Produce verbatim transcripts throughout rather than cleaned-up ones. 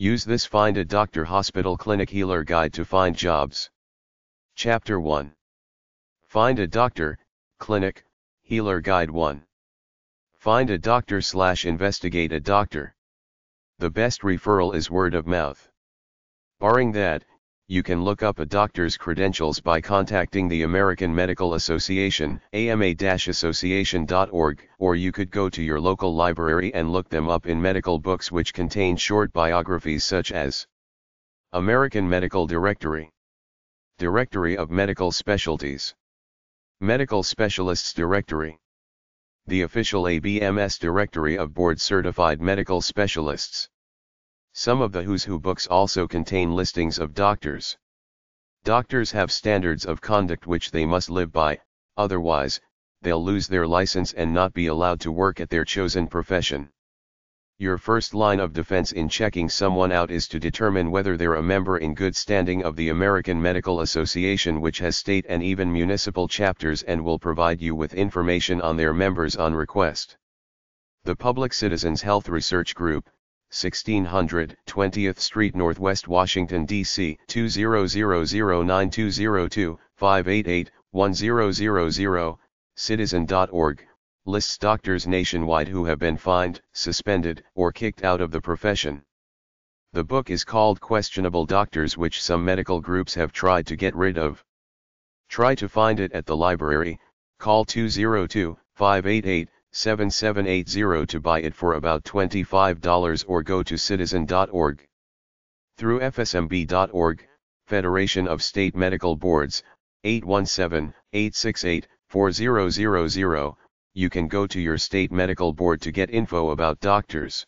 Use this Find a Doctor Hospital Clinic Healer Guide to Find Jobs. Chapter one. Find a Doctor, Clinic, Healer Guide one. Find a doctor slash investigate a doctor. The best referral is word of mouth. Barring that, you can look up a doctor's credentials by contacting the American Medical Association, A M A dash association dot org, or you could go to your local library and look them up in medical books which contain short biographies such as American Medical Directory, Directory of Medical Specialties, Medical Specialists Directory, the official A B M S Directory of Board-Certified Medical Specialists. Some of the Who's Who books also contain listings of doctors. Doctors have standards of conduct which they must live by, otherwise, they'll lose their license and not be allowed to work at their chosen profession. Your first line of defense in checking someone out is to determine whether they're a member in good standing of the American Medical Association, which has state and even municipal chapters and will provide you with information on their members on request. The Public Citizens Health Research Group, sixteen hundred twentieth Street Northwest, Washington, D C two zero zero zero nine two zero two five eight eight one zero zero zero, citizen dot org, lists doctors nationwide who have been fined, suspended, or kicked out of the profession. The book is called Questionable Doctors, which some medical groups have tried to get rid of. Try to find it at the library. Call two zero two five eight eight seven seven eight zero to buy it for about twenty-five dollars, or go to citizen dot org. Through F S M B dot org, Federation of State Medical Boards, eight one seven eight six eight four zero zero zero, you can go to your state medical board to get info about doctors.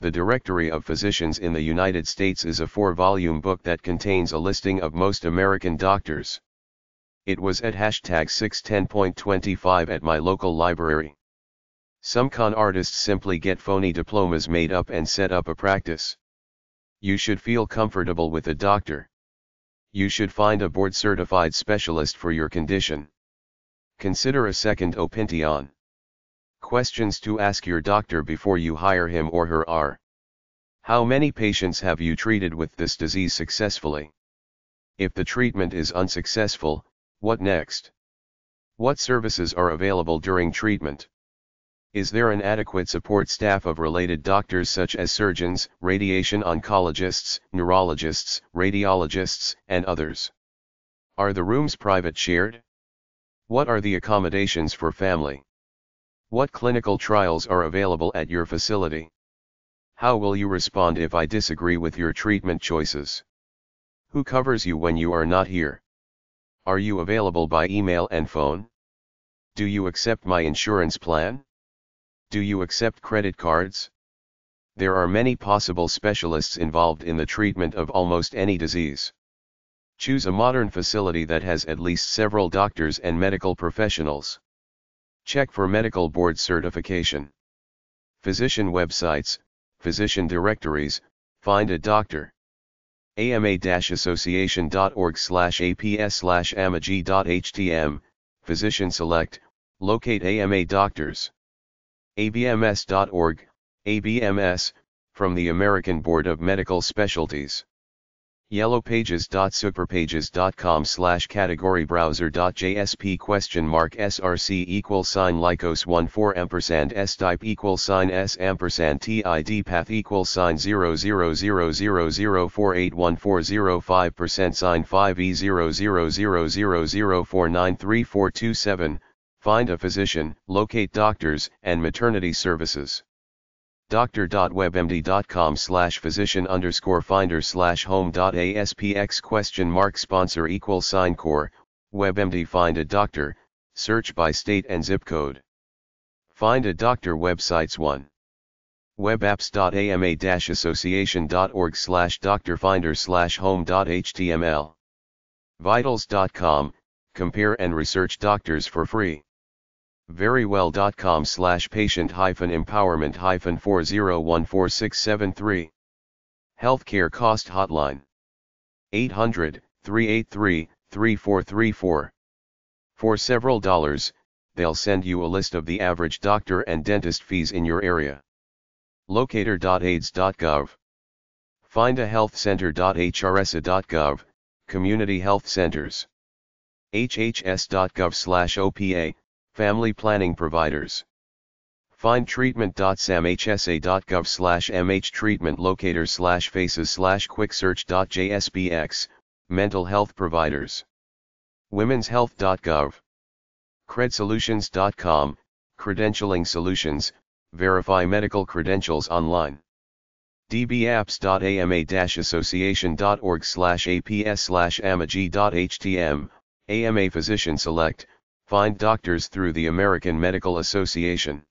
The Directory of Physicians in the United States is a four-volume book that contains a listing of most American doctors. It was at hashtag six ten point two five at my local library. Some con artists simply get phony diplomas made up and set up a practice. You should feel comfortable with a doctor. You should find a board-certified specialist for your condition. Consider a second opinion. Questions to ask your doctor before you hire him or her are: how many patients have you treated with this disease successfully? If the treatment is unsuccessful, what next? What services are available during treatment? Is there an adequate support staff of related doctors such as surgeons, radiation oncologists, neurologists, radiologists, and others? Are the rooms private shared? What are the accommodations for family? What clinical trials are available at your facility? How will you respond if I disagree with your treatment choices? Who covers you when you are not here? Are you available by email and phone? Do you accept my insurance plan? Do you accept credit cards? There are many possible specialists involved in the treatment of almost any disease. Choose a modern facility that has at least several doctors and medical professionals. Check for medical board certification. Physician websites, physician directories, find a doctor. A M A dash association dot org slash A P S slash amagi dot H T M, Physician Select, locate A M A doctors. A B M S dot org, A B M S, from the American Board of Medical Specialties. yellow pages dot superpages dot com slash category browser dot J S P question mark S R C equals sign lycos one four ampersand S type equals sign S ampersand T I D path equals sign S ampersand T I D path equals sign zero zero zero zero four eight one four zero five percent sign five E zero zero zero zero zero four nine three four two seven. Find a physician, locate doctors and maternity services. doctor dot webmd dot com slash physician underscore finders slash home dot aspx question mark sponsor equals sign core webmd. Find a doctor, search by state and zip code. Find a doctor websites one. webapps dot A M A dash association dot org slash doctor finder slash home dot H T M L. vitals dot com, compare and research doctors for free. verywell dot com slash patient hyphen empowerment hyphen four zero one four six seven three. Healthcare cost hotline eight hundred three eight three three four three four. For several dollars, they'll send you a list of the average doctor and dentist fees in your area. locator dot aids dot gov. Find a health center dot H R S A dot gov, Community Health Centers. H H S dot gov slash O P A, Family Planning Providers. Find treatment dot S A M H S A dot gov slash M H treatment locator slash faces slash quick search dot J S B X, Mental Health Providers. Women's health dot gov. cred solutions dot com, Credentialing Solutions, Verify Medical Credentials Online. d b apps dot A M A dash association dot org slash A P S slash A M A G dot H T M, A M A Physician Select, Find Doctors Through the American Medical Association.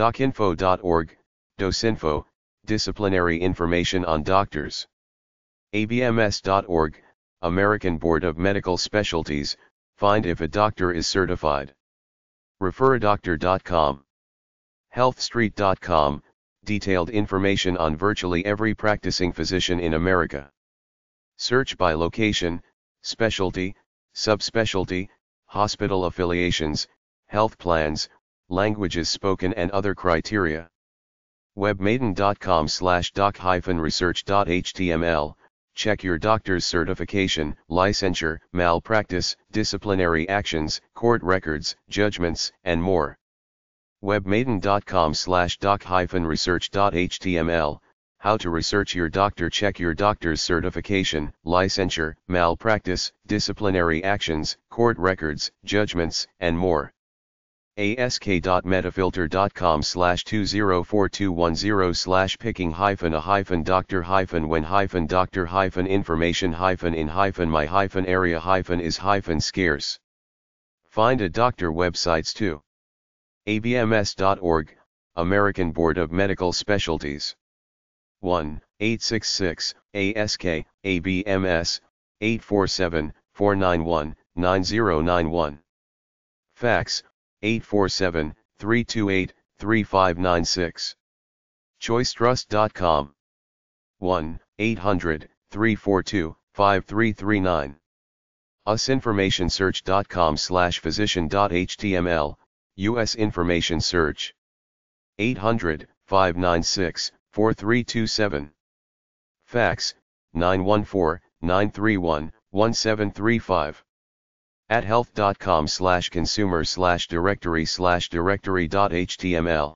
doc info dot org, DocInfo, Disciplinary Information on Doctors. A B M S dot org, American Board of Medical Specialties, Find if a doctor is certified. refer a doctor dot com. health street dot com, detailed information on virtually every practicing physician in America. Search by location, specialty, subspecialty, hospital affiliations, health plans, languages spoken and other criteria. webmaiden dot com slash doc dash research dot H T M L, check your doctor's certification, licensure, malpractice, disciplinary actions, court records, judgments, and more. webmaiden dot com slash doc dash research dot H T M L, How to research your doctor. Check your doctor's certification, licensure, malpractice, disciplinary actions, court records, judgments, and more. ask dot metafilter dot com slash two zero four two one zero slash picking hyphen a hyphen doctor hyphen when hyphen doctor hyphen information hyphen in hyphen my hyphen area hyphen is hyphen scarce. Find a doctor websites too. A B M S dot org, American Board of Medical Specialties. one eight six six A S K A B M S eight four seven four nine one nine zero nine one. Fax eight four seven three two eight three five nine six. choice trust dot com. one eight hundred three four two five three three nine. us information search dot com slash physician dot H T M L, U S Information Search. eight hundred five nine six four three two seven. Fax nine one four nine three one one seven three five. At health dot com slash consumer slash directory slash directory dot H T M L.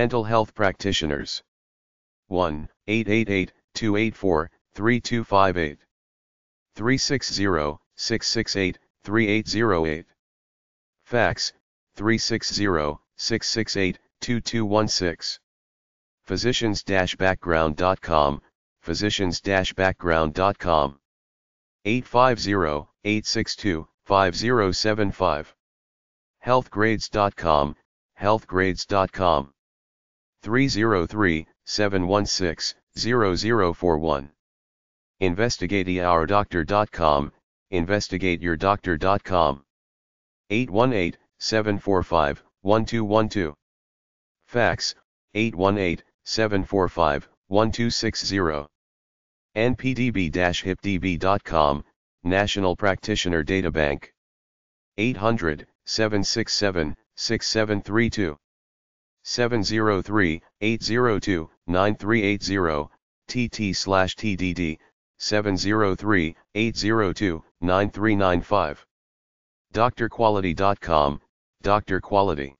Mental health practitioners. one eight eight eight two eight four three two five eight. three six zero six six eight three eight zero eight. Fax three six zero six six eight two two one six. physicians dash background dot com, physicians dash background dot com. eight five zero eight six two five zero seven five. health grades dot com, health grades dot com. three zero three seven one six zero zero four one. investigate your doctor dot com, investigate your doctor dot com. eight one eight seven four five one two one two. Fax eight one eight seven four five one two six zero. N P D B dash hip D B dot com, National Practitioner Databank. eight hundred seven six seven six seven three two. seven zero three eight zero two nine three eight zero, T T slash T D D, seven zero three eight zero two nine three nine five. doctor quality dot com, Doctor Quality.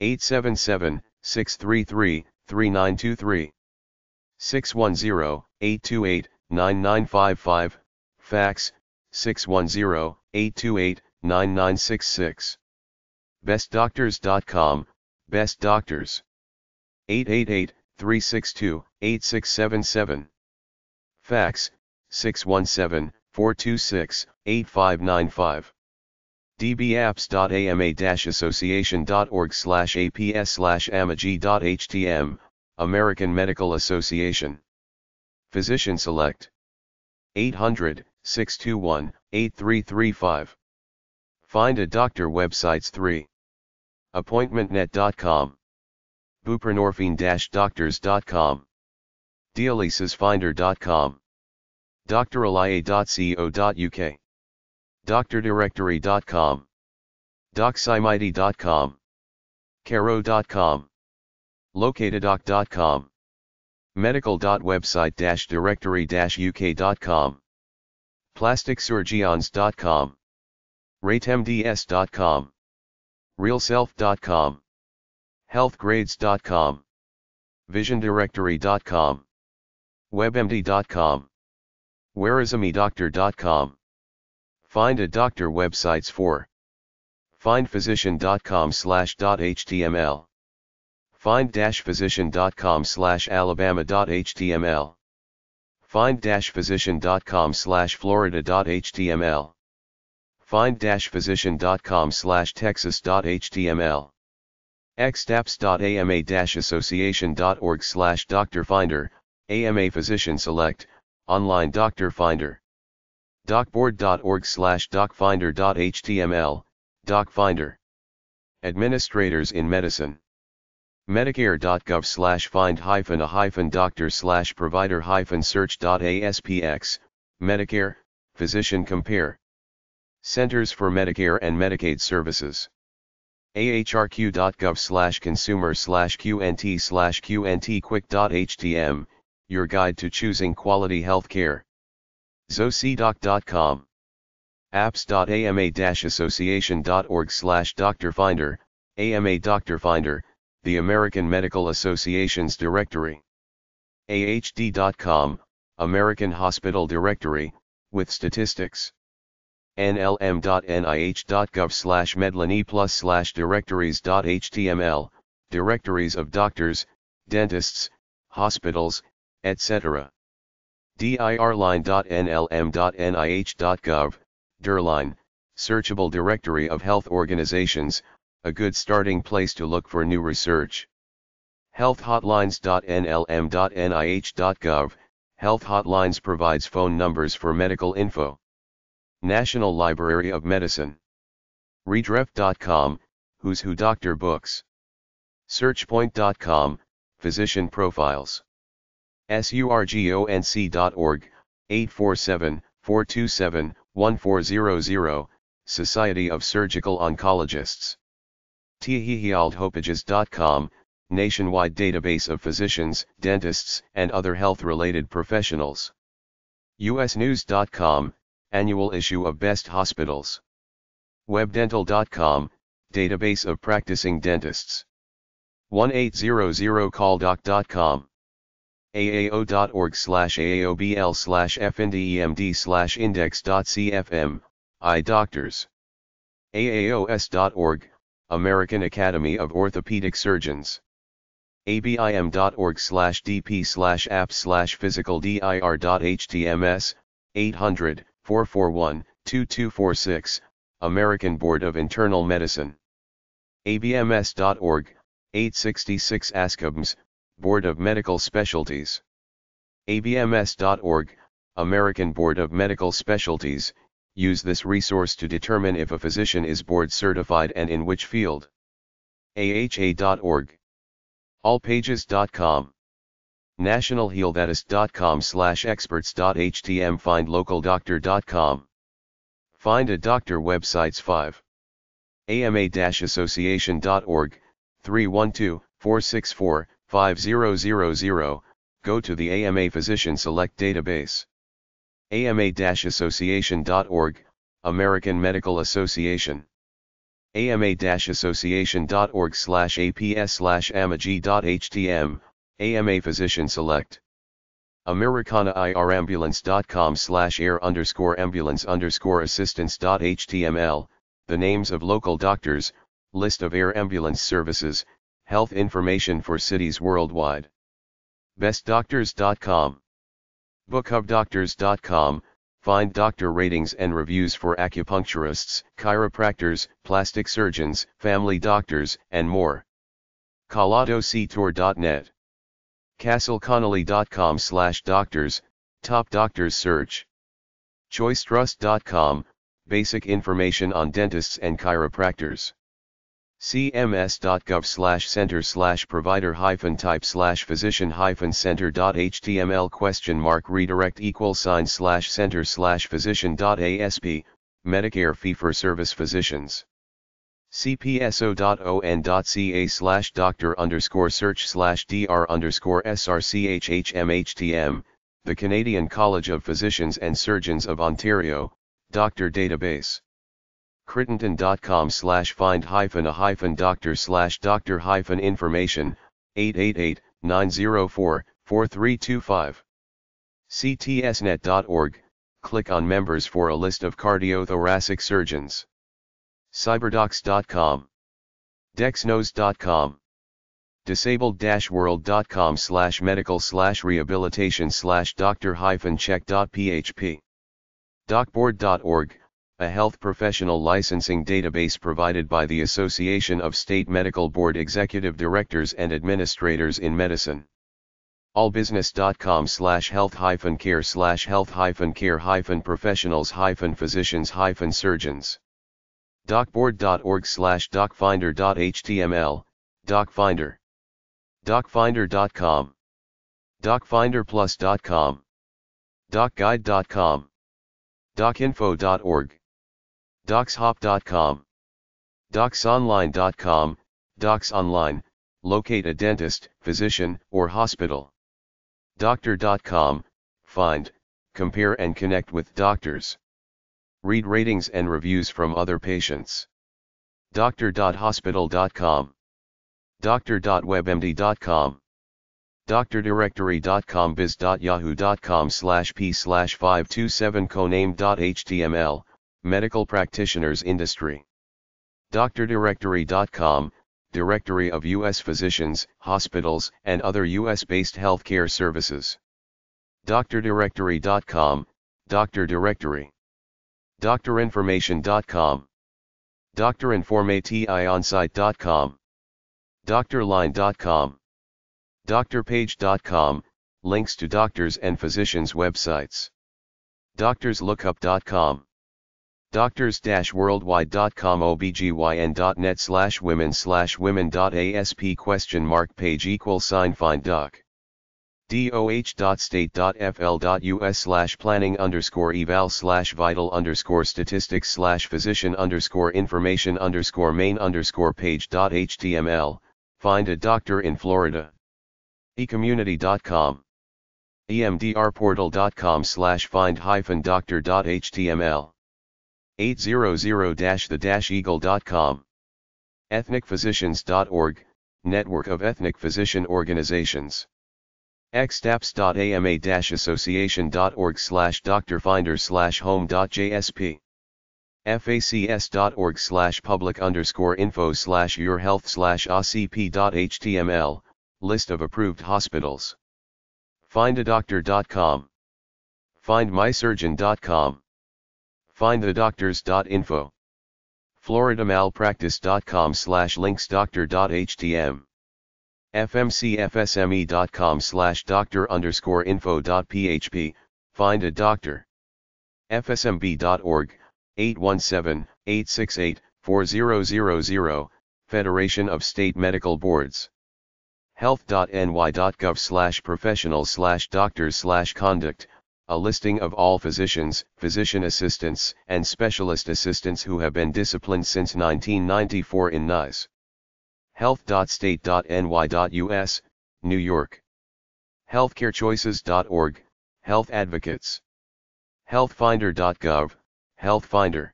eight seven seven six three three three nine two three. six one zero eight two eight nine nine five five, fax six one zero eight two eight nine nine six six. best doctors dot com, Best Doctors. eight eight eight three six two eight six seven seven. Fax six one seven four two six eight five nine five. d b apps dot A M A dash association dot org slash A P S slash A M A G dot H T M, American Medical Association. Physician Select. eight hundred six two one eight three three five. Find a doctor websites three. appointment net dot com. buprenorphine dash doctors dot com. dialysisfinder dot com. doctoralia dot co dot U K. doctor directory dot com. doximity dot com. caro dot com. locatadoc dot com. medical dot website dash directory dash u k dot com, plastic surgeons dot com, rate m d s dot com, real self dot com, health grades dot com, vision directory dot com, web m d dot com, where is a me doctor dot com. Find a doctor websites for find physician dot com slash dot h t m l, find dash physician dot com slash alabama dot h t m l, find dash physician dot com slash florida dot h t m l, find dash physician dot com slash texas dot h t m l, xtaps dot a m a dash association dot org slash doctor finder, A M A physician select, online doctor finder, docboard dot org slash docfinder dot h t m l, docfinder, administrators in medicine, medicare dot gov slash find hyphen a hyphen doctor slash provider hyphen search dot a s p x, Medicare, physician compare, Centers for Medicare and Medicaid Services, a h r q dot gov slash consumer slash q n t slash q n t quick dot h t m, your guide to choosing quality health care, zoc doc dot com, apps dot a m a dash association dot org slash doctor finder, A M A Doctor Finder, the American Medical Association's directory, a h d dot com, American Hospital Directory, with statistics, n l m dot n i h dot gov slash medline plus slash directories dot h t m l, directories of doctors, dentists, hospitals, et cetera, dirline dot n l m dot n i h dot gov, dirline, searchable directory of health organizations, a good starting place to look for new research, health hotlines dot n l m dot n i h dot gov, health hotlines provides phone numbers for medical info, National Library of Medicine, redref dot com, Who's Who Doctor Books, searchpoint dot com, Physician Profiles, surgonc dot org, eight four seven, four two seven, one four zero zero, Society of Surgical Oncologists, t h e h e a l d hopages dot com, nationwide database of physicians, dentists, and other health-related professionals, u s news dot com, annual issue of best hospitals, web dental dot com, database of practicing dentists, one eight hundred call doc dot com, a a o dot org slash a a o b l slash f n d e m d slash index dot c f m, iDoctors, a a o s dot org, American Academy of Orthopedic Surgeons, a b i m dot org slash d p slash app slash physical d i r dot h t m s, eight hundred, four four one, two two four six, American Board of Internal Medicine, a b m s dot org, eight sixty-six A S C M S, Board of Medical Specialties, a b m s dot org, American Board of Medical Specialties, use this resource to determine if a physician is board certified and in which field, a h a dot org, all pages dot com, national heal that is dot com slash experts dot h t m, find local doctor dot com, find a doctor websites five, a m a dash association dot org, three one two, four six four, five zero zero zero, go to the A M A Physician Select database, a m a dash association dot org, American Medical Association, a m a dash association dot org slash a p s slash amag dot h t m, A M A Physician Select, americana i r ambulance dot com slash air underscore ambulance underscore assistance dot h t m l, the names of local doctors, list of air ambulance services, health information for cities worldwide, best doctors dot com, book hub doctors dot com, find doctor ratings and reviews for acupuncturists, chiropractors, plastic surgeons, family doctors, and more, collado c tour dot net, castle connolly dot com slash doctors, top doctors search, choice trust dot com, basic information on dentists and chiropractors, c m s dot gov slash center slash provider hyphen type slash physician hyphen center dot h t m l, question mark redirect equal sign slash center slash physician dot a s p, Medicare fee for service physicians, cpso.on.ca slash doctor underscore search slash dr underscore srchhmhtm, the Canadian College of Physicians and Surgeons of Ontario, Doctor Database. Crittenden.com slash find hyphen a hyphen doctor slash doctor hyphen information, eight eight eight, nine zero four, four three two five. C T S net dot org, click on members for a list of cardiothoracic surgeons. Cyberdocs dot com, Dexnose dot com, Disabled-world.com slash medical slash rehabilitation slash doctor hyphen check.php. Docboard dot org, a health professional licensing database provided by the Association of State Medical Board Executive Directors and Administrators in Medicine. Allbusiness dot com slash health hyphen care slash health hyphen care hyphen professionals hyphen physicians hyphen surgeons. Docboard dot org slash docfinder.html, docfinder. docfinder dot com, docfinderplus dot com, docguide dot com, docinfo dot org, docshop dot com, docsonline dot com, docsonline, locate a dentist, physician, or hospital. Doctor dot com, find, compare and connect with doctors. Read ratings and reviews from other patients. Doctor dot hospital dot com, Doctor dot webmd dot com, Doctor directory dot com, biz.yahoo.com slash p slash 527 coname.html, medical practitioners industry. Doctor directory dot com, directory of U S physicians, hospitals, and other U S-based healthcare services. Doctor directory dot com, Doctor Directory. Doctor information dot com, Doctor information dot com, DoctorLine dot com, DoctorPage dot com, links to doctors and physicians' websites. Doctors lookup dot com, Doctors-worldwide dot com, O B G Y N dot net slash women slash women.asp question mark page equal sign find doc. doh.state.fl.us slash planning underscore eval slash vital underscore statistics slash physician underscore information underscore main underscore page.html. Find a doctor in Florida. e community dot com, emdrportal dot com slash find hyphen doctor.html. eight hundred-the-eagle dot com, ethnic physicians dot org, network of ethnic physician organizations. xtaps.ama-association dot org slash doctorfinder slash home.jsp. facs.org slash public underscore info slash your health slash acp.html, list of approved hospitals. find a doctor dot com, find my surgeon dot com, find the doctors dot info, florida malpractice dot com slash links doctor.htm, f m c f s m e dot com slash doctor underscore info.php, find a doctor. f s m b dot org, eight one seven, eight six eight, four zero zero zero, Federation of State Medical Boards. health.ny.gov slash professional slash doctors slash conduct, a listing of all physicians, physician assistants, and specialist assistants who have been disciplined since nineteen ninety-four in N I S. health.state.ny.us, New York. healthcare choices dot org, Health Advocates. health finder dot gov, HealthFinder.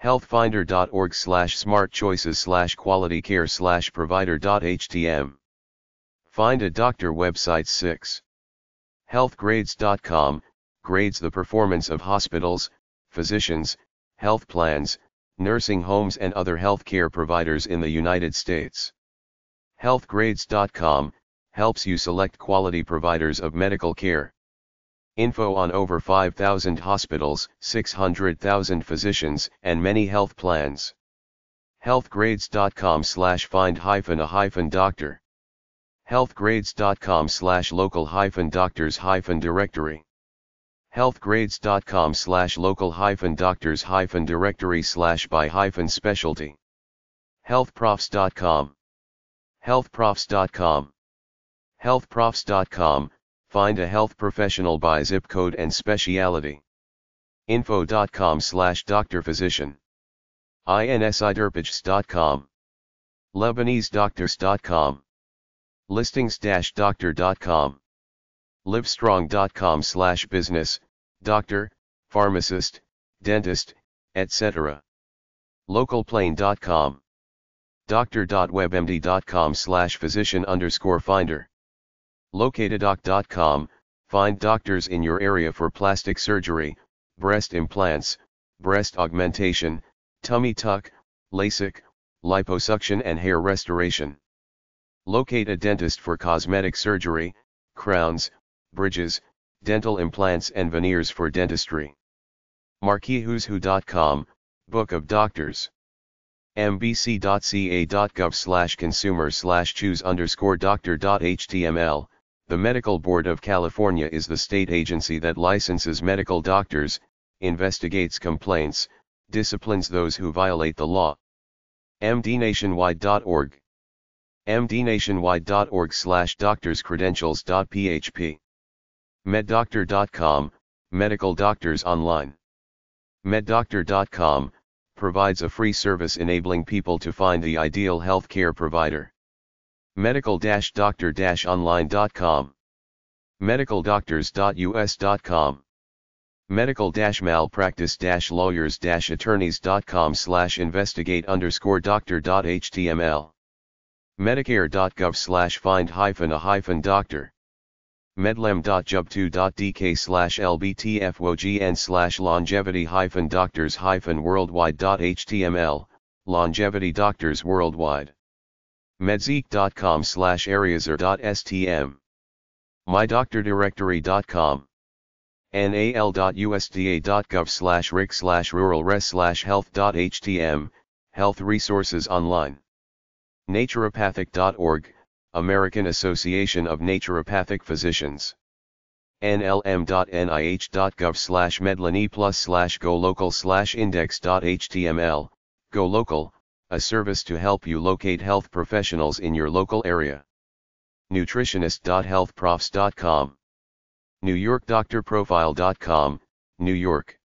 HealthFinder dot org slash smart choices slash quality care slash provider.htm. Find a doctor website six. health grades dot com, grades the performance of hospitals, physicians, health plans, nursing homes and other healthcare providers in the United States. health grades dot com, helps you select quality providers of medical care. Info on over five thousand hospitals, six hundred thousand physicians, and many health plans. health grades dot com slash find hyphen a hyphen doctor. health grades dot com slash local hyphen doctors hyphen directory. health grades dot com slash local hyphen doctors hyphen directory slash by hyphen specialty. health profs dot com, health profs dot com, health profs dot com, find a health professional by zip code and specialty. info dot com slash doctor physician. insiderpage dot com, Lebanese doctors dot com, listings dash doctor dot com, livestrong dot com slash business, doctor, pharmacist, dentist, et cetera. localplane dot com, doctor dot webmd dot com slash physician underscore finder, locatedoc dot com, find doctors in your area for plastic surgery, breast implants, breast augmentation, tummy tuck, LASIK, liposuction and hair restoration. Locate a dentist for cosmetic surgery, crowns, bridges, dental implants and veneers for dentistry. marquee who's who dot com, Book of Doctors. m b c dot c a dot gov slash consumer slash choose underscore doctor dot h t m l. The Medical Board of California is the state agency that licenses medical doctors, investigates complaints, disciplines those who violate the law. m d nationwide dot org, m d nationwide dot org slash doctors credentials dot p h p. med doctor dot com, Medical Doctors Online. med doctor dot com provides a free service enabling people to find the ideal healthcare provider. medical dash doctor dash online dot com, medical doctors dot u s dot com, medical dash malpractice dash lawyers dash attorneys dot com slash investigate underscore doctor dot h t m l, medicare dot gov slash find hyphen a hyphen doctor, medlem dot job two dot d k slash l b t f o g n slash longevity hyphen doctors hyphen worldwide dot h t m l, longevity doctors worldwide, medzeek dot com slash areaser dot s t m, my doctor directory dot com, n a l dot u s d a dot gov slash ric slash rural res slash health dot h t m, health resources online, naturopathic dot org, American Association of Naturopathic Physicians, n l m dot n i h dot gov slash medlany plus slash go local slash index dot h t m l, Go Local, a service to help you locate health professionals in your local area. nutritionist dot health profs dot com, new york doctor profile dot com, New York,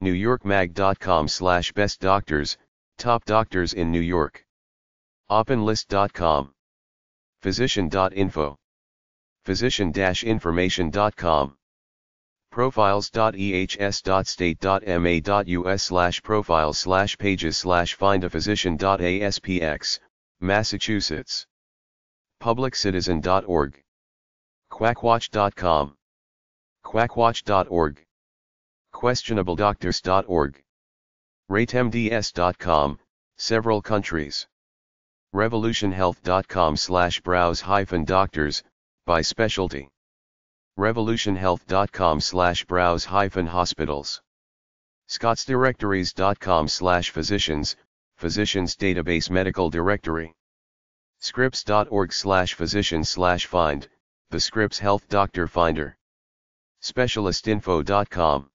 new york mag dot com slash best doctors, top doctors in New York, open list dot com, physician dot info, physician dash information dot com, profiles dot e h s dot state dot m a dot u s slash profiles slash pages slash find a physician dot a s p x, Massachusetts, public citizen dot org, quack watch dot com, quack watch dot org, questionable doctors dot org, rate m d s dot com, several countries, revolution health dot com slash browse hyphen doctors, by specialty, revolution health dot com slash browse hyphen hospitals, scotts directories dot com slash physicians, physicians database medical directory, scripps dot org slash physician slash find, the Scripps Health Doctor Finder, specialist info dot com,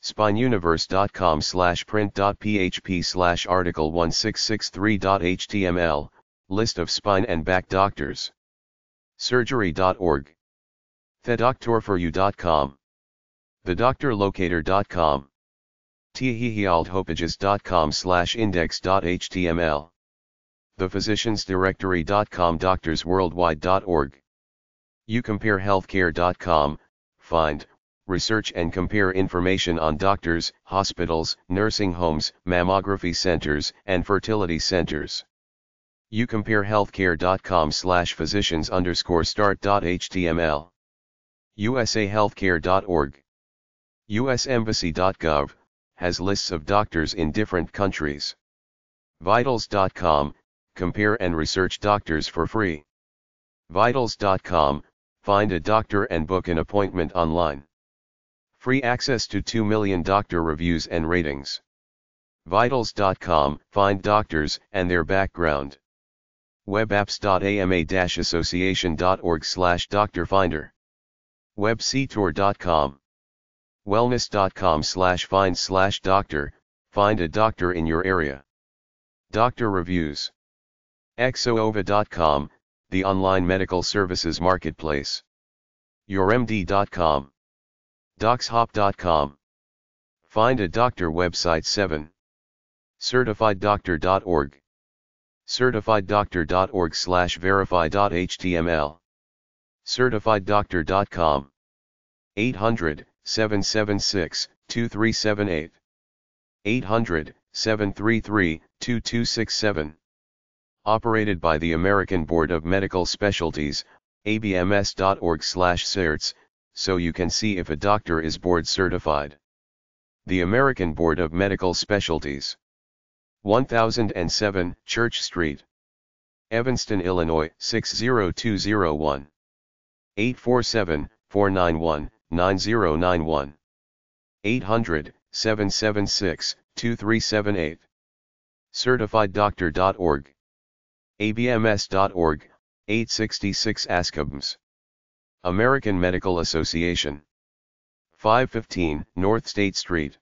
spine universe dot com slash print dot p h p slash article one six six three dot h t m l, list of spine and back doctors, surgery dot org, the doctor for you dot com, the doctor locator dot com, t h e h e a l d hopages dot com slash index dot h t m l, the physicians directory dot com, doctors worldwide dot org, you compare healthcare dot com, find, research and compare information on doctors, hospitals, nursing homes, mammography centers, and fertility centers. you compare healthcare dot com slash physicians underscore start dot h t m l, u s a healthcare dot org, u s embassy dot gov, has lists of doctors in different countries. vitals dot com, compare and research doctors for free. vitals dot com, find a doctor and book an appointment online. Free access to two million doctor reviews and ratings. vitals dot com, find doctors and their background. webapps dot a m a dash association dot org slash doctor finder. webctour dot com. wellness dot com slash find slash doctor, find a doctor in your area. Doctor reviews. exoova dot com, the online medical services marketplace. your m d dot com. docs hop dot com, find a doctor website seven, certified doctor dot org certified doctor dot org slash verify dot h t m l certified doctor dot com eight hundred, seven seven six, two three seven eight eight hundred, seven three three, two two six seven Operated by the American Board of Medical Specialties, a b m s dot org slash certs, so you can see if a doctor is board certified. The American Board of Medical Specialties. one thousand seven Church Street, Evanston, Illinois six zero two zero one. eight four seven, four nine one, nine zero nine one. eight hundred, seven seven six, two three seven eight certified doctor dot org a b m s dot org eight sixty-six A S C A B M S American Medical Association five fifteen North State Street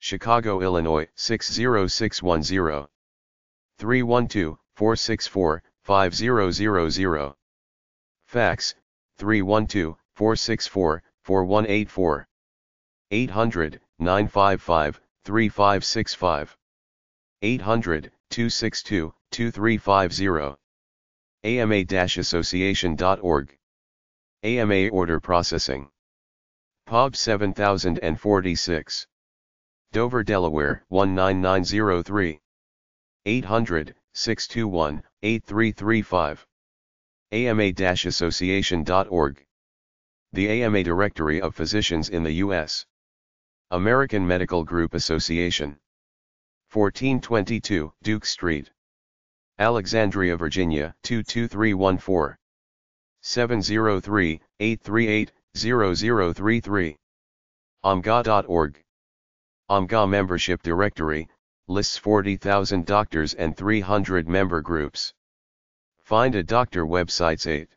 Chicago, Illinois six zero six one zero three one two, four six four, five zero zero zero Fax three one two, four six four, four one eight four eight hundred, nine five five, three five six five eight hundred, two six two, two three five zero a m a dash association dot org A M A Order Processing P O B seven thousand forty-six Dover, Delaware one nine nine zero three eight hundred, six two one, eight three three five a m a dash association dot org The A M A Directory of Physicians in the U S American Medical Group Association fourteen twenty-two Duke Street Alexandria, Virginia two two three one four seven zero three, eight three eight, zero zero three three omga dot org Omga Membership Directory, lists forty thousand doctors and three hundred member groups. Find a Doctor Websites eight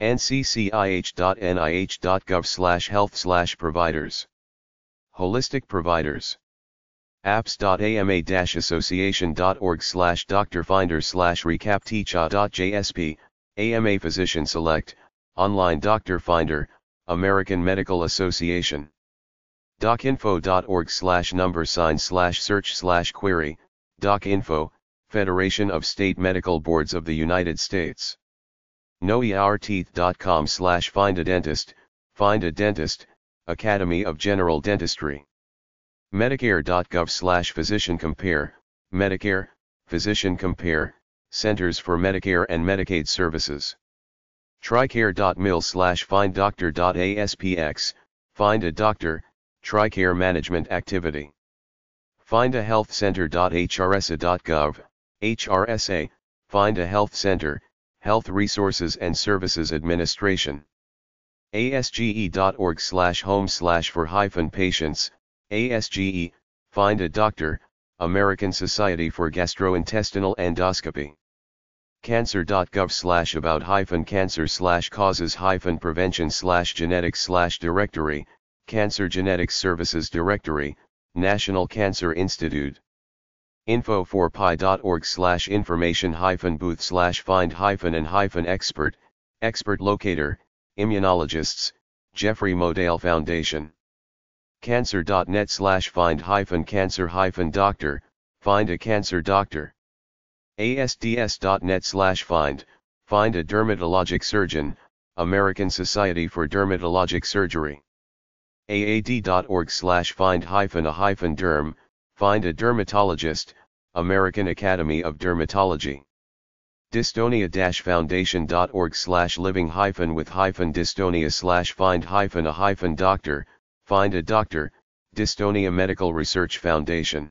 n c c i h dot n i h dot gov slash health slash providers Holistic Providers apps dot a m a dash association dot org slash doctor finder slash recap teacher dot j s p A M A Physician Select, Online Doctor Finder, American Medical Association docinfo dot org slash number sign slash search slash query, docinfo, Federation of State Medical Boards of the United States know your teeth dot com slash find a dentist, find a dentist, Academy of General Dentistry medicare dot gov slash physician compare, Medicare, Physician Compare, Centers for Medicare and Medicaid Services TRICARE.mil slash finddoctor.aspx, find a doctor, TRICARE management activity find a health center dot h r s a dot gov, H R S A, find a health center, Health Resources and Services Administration asge.org slash home slash for hyphen patients, asge, find a doctor, American Society for Gastrointestinal Endoscopy cancer dot gov slash about hyphen cancer slash causes hyphen prevention slash genetics slash directory, Cancer Genetics Services Directory, National Cancer Institute info four p i dot org slash information hyphen booth slash find hyphen and hyphen expert, expert locator, immunologists, Jeffrey Modell Foundation cancer dot net slash find hyphen cancer hyphen doctor, find a cancer doctor a s d s dot net slash find, find a dermatologic surgeon, American Society for Dermatologic Surgery a a d dot org slash find hyphen a hyphen derm, find a dermatologist, American Academy of Dermatology dystonia dash foundation dot org slash living hyphen with hyphen dystonia slash find hyphen a hyphen doctor, find a doctor, Dystonia Medical Research Foundation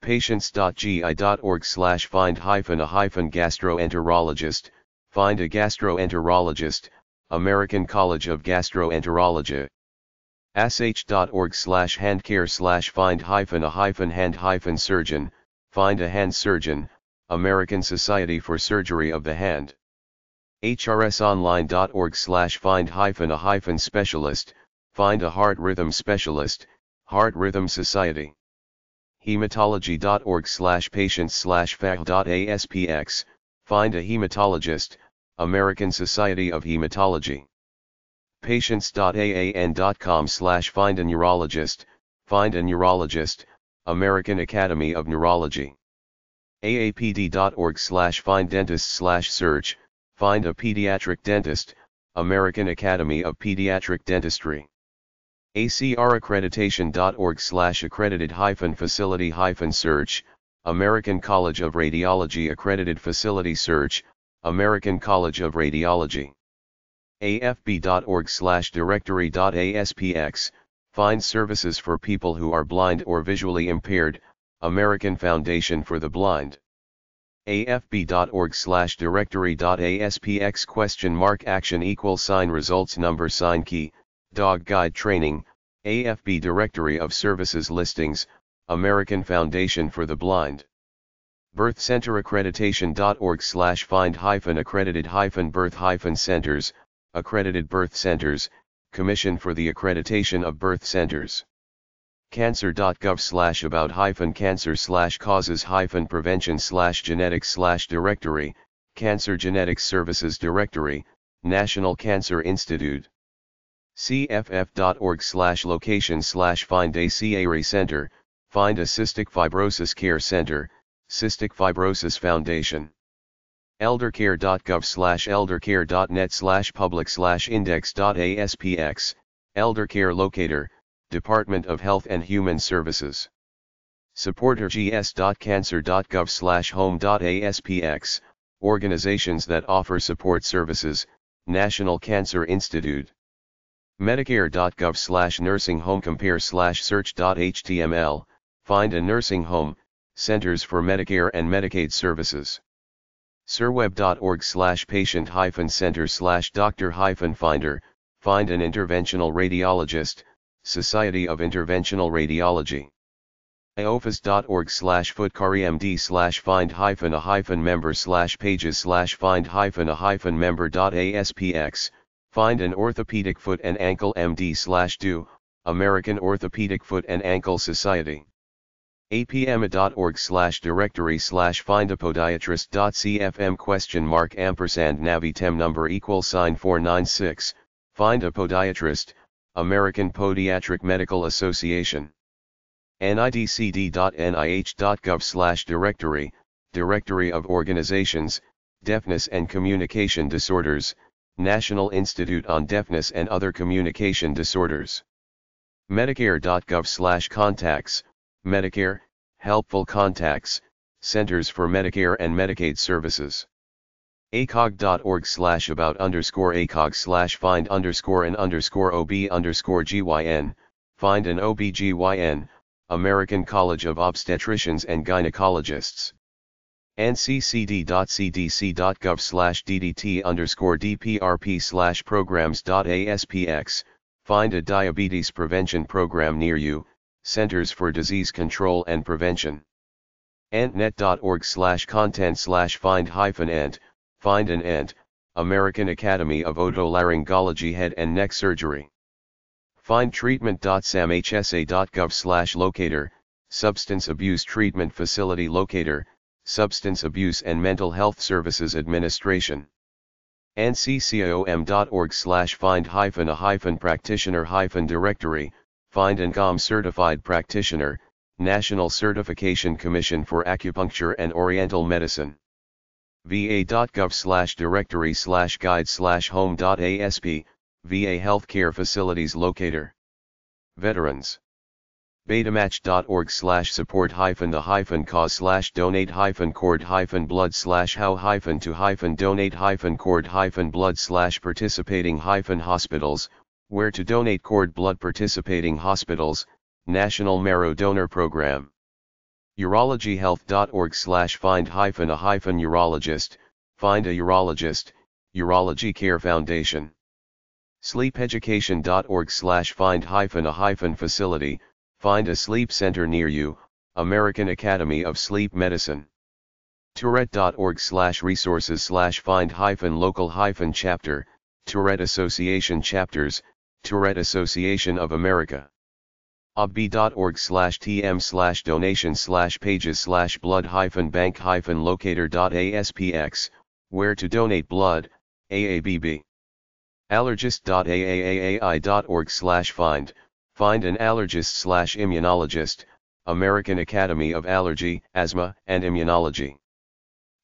patients dot g i dot org slash find hyphen a hyphen gastroenterologist, find a gastroenterologist, American College of Gastroenterology a s h dot org slash handcare slash find hyphen a hyphen hand hyphen surgeon, find a hand surgeon, American Society for Surgery of the Hand h r s online dot org slash find hyphen a hyphen specialist, find a heart rhythm specialist, Heart Rhythm Society hematology dot org slash patients slash fag dot a s p x, find a hematologist, American Society of Hematology patients dot a a n dot com slash find a neurologist, find a neurologist, American Academy of Neurology. A A P D dot org slash find dentists slash search, find a pediatric dentist, American Academy of Pediatric Dentistry. A C R accreditation dot org slash accredited hyphen facility hyphen search, American College of Radiology Accredited Facility Search, American College of Radiology. A F B dot org slash directory dot A S P X, find services for people who are blind or visually impaired, American Foundation for the Blind. A F B dot org slash directory dot A S P X question mark action equal sign results number sign key, dog guide training, A F B directory of services listings, American Foundation for the Blind. birth center accreditation dot org slash find hyphen accredited hyphen birth hyphen centers, accredited birth centers, Commission for the Accreditation of Birth Centers. cancer dot gov slash about hyphen cancer slash causes hyphen prevention slash genetics slash directory, Cancer Genetics Services Directory, National Cancer Institute. C F F dot org slash location slash find a C A R I center, find a Cystic Fibrosis Care Center, Cystic Fibrosis Foundation. eldercare dot gov slash eldercare dot net slash public slash index dot A S P X, Eldercare Locator, Department of Health and Human Services. supportergs dot cancer dot gov slash home dot A S P X, organizations that offer support services, National Cancer Institute. medicare dot gov slash nursing home compare slash search dot H T M L, find a nursing home, Centers for Medicare and Medicaid Services. serweb dot org slash patient hyphen center slash doctor hyphen finder, find an interventional radiologist, Society of Interventional Radiology. aoffice dot org slash foot care M D slash find hyphen a hyphen member slash pages slash find hyphen a hyphen member dot A S P X, find an orthopedic foot and ankle M D slash do, American Orthopedic Foot and Ankle Society. A P M A dot org slash directory slash find a podiatrist dot C F M question mark ampersand navi tem number equal sign four nine six, find a podiatrist, American Podiatric Medical Association. N I D C D dot N I H dot gov slash directory, Directory of Organizations, Deafness and Communication Disorders, National Institute on Deafness and Other Communication Disorders. medicare dot gov slash contacts, Medicare, Helpful Contacts, Centers for Medicare and Medicaid Services. acog dot org slash about underscore acog slash find underscore an underscore O B underscore G Y N, find an O B G Y N, American College of Obstetricians and Gynecologists. N C C D dot C D C dot gov slash D D T underscore D P R P slash programs dot A S P X, find a diabetes prevention program near you, Centers for Disease Control and Prevention. ant net dot org slash content slash find hyphen ant, find an ant, American Academy of Otolaryngology Head and Neck Surgery. find treatment dot S A M H S A dot gov slash locator, Substance Abuse Treatment Facility Locator, Substance Abuse and Mental Health Services Administration. N C C O M dot org slash find hyphen a hyphen practitioner hyphen directory, find an G O M certified practitioner, National Certification Commission for Acupuncture and Oriental Medicine. V A dot gov slash directory slash guide slash home dot A S P, V A Healthcare Facilities Locator. Veterans. betamatch dot org slash support hyphen the hyphen cause slash donate hyphen cord hyphen blood slash how hyphen to hyphen donate hyphen cord hyphen blood slash participating hyphen hospitals, where to donate cord blood participating hospitals, National Marrow Donor Program. urologyhealth dot org slash find hyphen a hyphen urologist, find a urologist, Urology Care Foundation. sleep education dot org slash find hyphen a hyphen facility, find a sleep center near you, American Academy of Sleep Medicine. tourette dot org slash resources slash find hyphen local hyphen chapter, Tourette Association Chapters, Tourette Association of America. A B dot org slash T M slash donation slash pages slash blood hyphen bank hyphen locator dot A S P X, where to donate blood, A A B B. allergist dot A A A I dot org slash find, find an allergist slash immunologist, American Academy of Allergy, Asthma, and Immunology.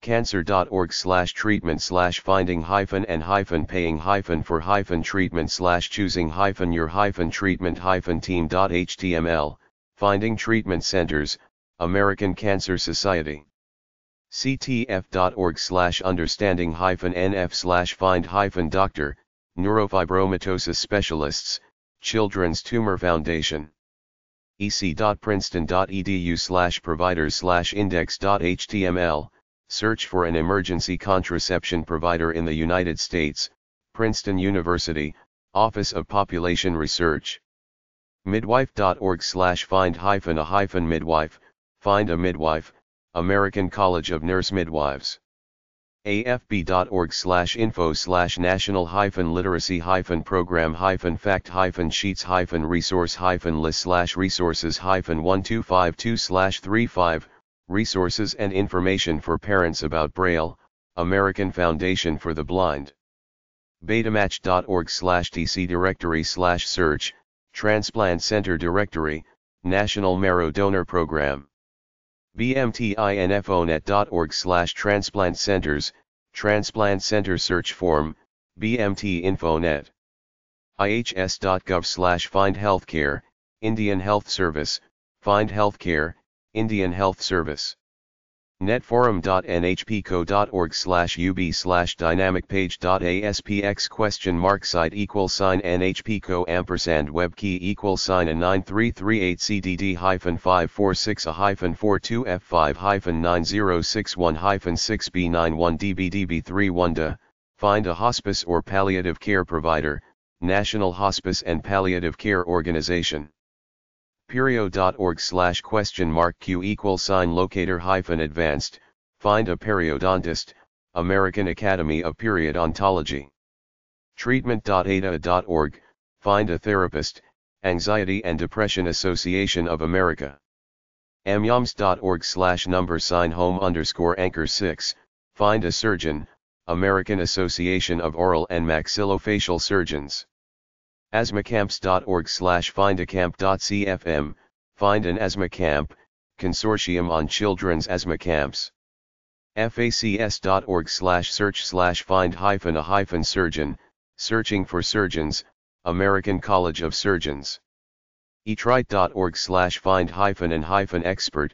Cancer.org slash treatment slash finding hyphen and hyphen paying hyphen for hyphen treatment slash choosing hyphen your hyphen treatment hyphen team.html, finding treatment centers, American Cancer Society. ctf.org slash understanding hyphen nf slash find hyphen doctor, neurofibromatosis specialists, Children's Tumor Foundation. ec.princeton.edu slash providers slash index.html, search for an emergency contraception provider in the United States, Princeton University, Office of Population Research. Midwife.org slash find hyphen a hyphen midwife, find a midwife, American College of Nurse Midwives. afb.org slash info slash national hyphen literacy hyphen program hyphen fact hyphen sheets hyphen resource hyphen list slash resources hyphen one two five two slash three five, resources and information for parents about Braille, American Foundation for the Blind. betamatch.org slash dc directory slash search, transplant center directory, National Marrow Donor Program. bmtinfonet.org slash transplant centers, transplant center search form, bmtinfonet. ihs.gov slash find healthcare, Indian Health Service, find healthcare, Indian Health Service. netforum.nhpco.org slash ub slash dynamicpage.aspx question mark site equal sign nhpco ampersand web key equal sign a nine three three eight cdd hyphen five four six a hyphen four two f five hyphen nine zero six one hyphen six b nine one d b d b three one da, find a hospice or palliative care provider, National Hospice and Palliative Care Organization. perio.org slash question mark q equal sign locator hyphen advanced, find a periodontist, American Academy of Periodontology. treatment.ada dot org, find a therapist, Anxiety and Depression Association of America. amyoms.org slash number sign home underscore anchor six, find a surgeon, American Association of Oral and Maxillofacial Surgeons. asthmacamps.org slash findacamp.cfm, find an asthma camp, Consortium on Children's Asthma Camps. facs.org slash search slash find hyphen a hyphen surgeon, searching for surgeons, American College of Surgeons. etrite.org slash find hyphen and hyphen expert,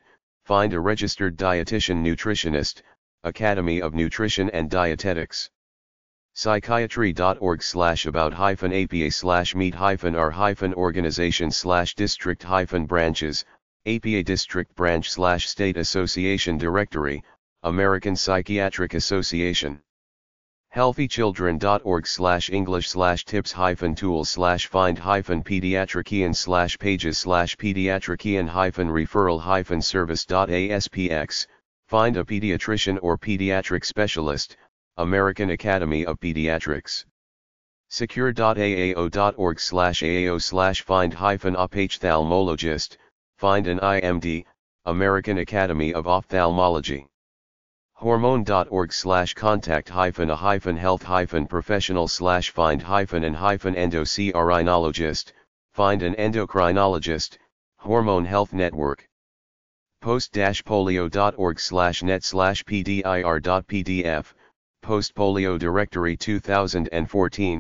find a registered dietitian nutritionist, Academy of Nutrition and Dietetics. psychiatry.org slash about hyphen apa slash meet hyphen r hyphen organization slash district hyphen branches, A P A district branch slash state association directory, American Psychiatric Association. healthychildren.org slash english slash tips hyphen tools slash find hyphen pediatrician slash pages slash pediatrician hyphen referral hyphen service.aspx, find a pediatrician or pediatric specialist, American Academy of Pediatrics. secure.aao.org slash aao slash find hyphen ophthalmologist, find an I M D, American Academy of Ophthalmology. hormone.org slash contact hyphen a hyphen health hyphen professional slash find hyphen and hyphen endocrinologist, find an endocrinologist, Hormone Health Network. post-polio.org slash net slash pdir.pdf, Post Polio Directory two thousand fourteen,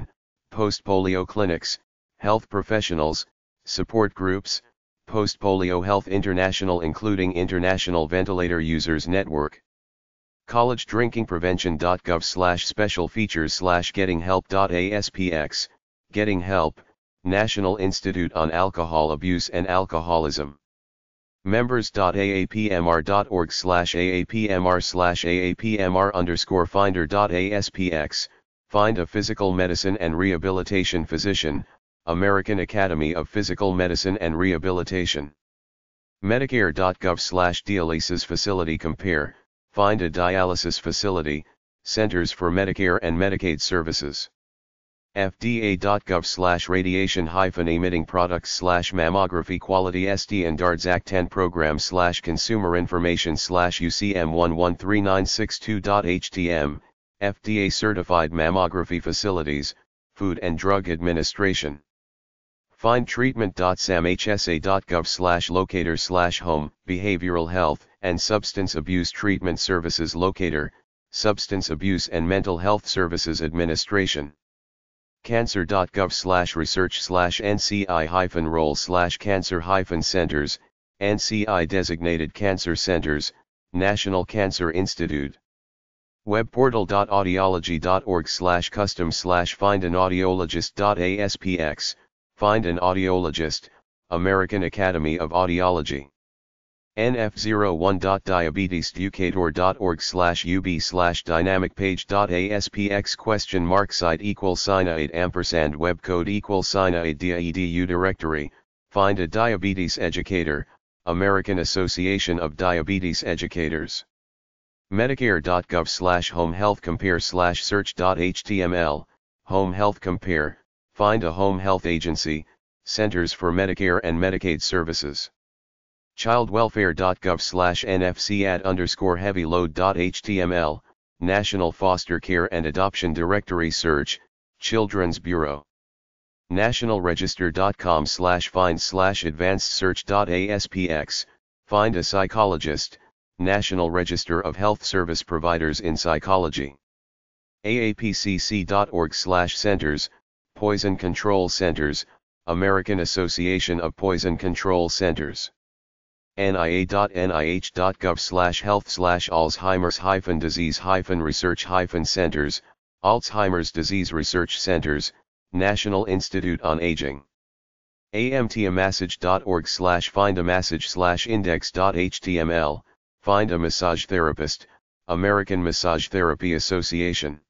Post Polio Clinics, Health Professionals, Support Groups, Post Polio Health International including International Ventilator Users Network. college drinking prevention dot gov slash special features slash getting help.aspx, Getting Help, National Institute on Alcohol Abuse and Alcoholism. members.aapmr.org slash aapmr slash aapmr underscore finder.aspx, find a physical medicine and rehabilitation physician, American Academy of Physical Medicine and Rehabilitation. medicare.gov slash dialysis facility compare, find a dialysis facility, Centers for Medicare and Medicaid Services. F D A.gov slash radiation hyphen emitting products slash mammography quality S D and DARDS Act ten program slash consumer information slash U C M one one three nine six two.htm, F D A certified mammography facilities, Food and Drug Administration. Find treatment dot samhsa dot gov slash locator slash home, behavioral health, and substance abuse treatment services locator, substance abuse and mental health services administration. cancer dot gov slash research slash N C I hyphen role slash cancer hyphen centers, N C I designated cancer centers, National Cancer Institute. webportal dot audiology dot org slash custom slash find an audiologist dot A S P X, Find an Audiologist, American Academy of Audiology. N F zero one dot diabetes educator dot org slash U B slash dynamic page dot A S P X question mark site equal sign eight ampersand web code equal sign eight D A E D U directory, find a diabetes educator, American Association of Diabetes Educators. medicare dot gov slash home health compare slash search dot H T M L, Home Health Compare, find a home health agency, Centers for Medicare and Medicaid Services. childwelfare dot gov slash N F C A D underscore heavy load dot H T M L, National Foster Care and Adoption Directory Search, Children's Bureau. national register dot com slash find slash advanced search dot A S P X, Find a Psychologist, National Register of Health Service Providers in Psychology. A A P C C dot org slash centers, Poison Control Centers, American Association of Poison Control Centers. N I A dot N I H dot gov slash health slash Alzheimer's hyphen disease hyphen research hyphen centers, Alzheimer's Disease Research Centers, National Institute on Aging. A M T a massage dot org slash find a massage slash index dot H T M L, Find a Massage Therapist, American Massage Therapy Association.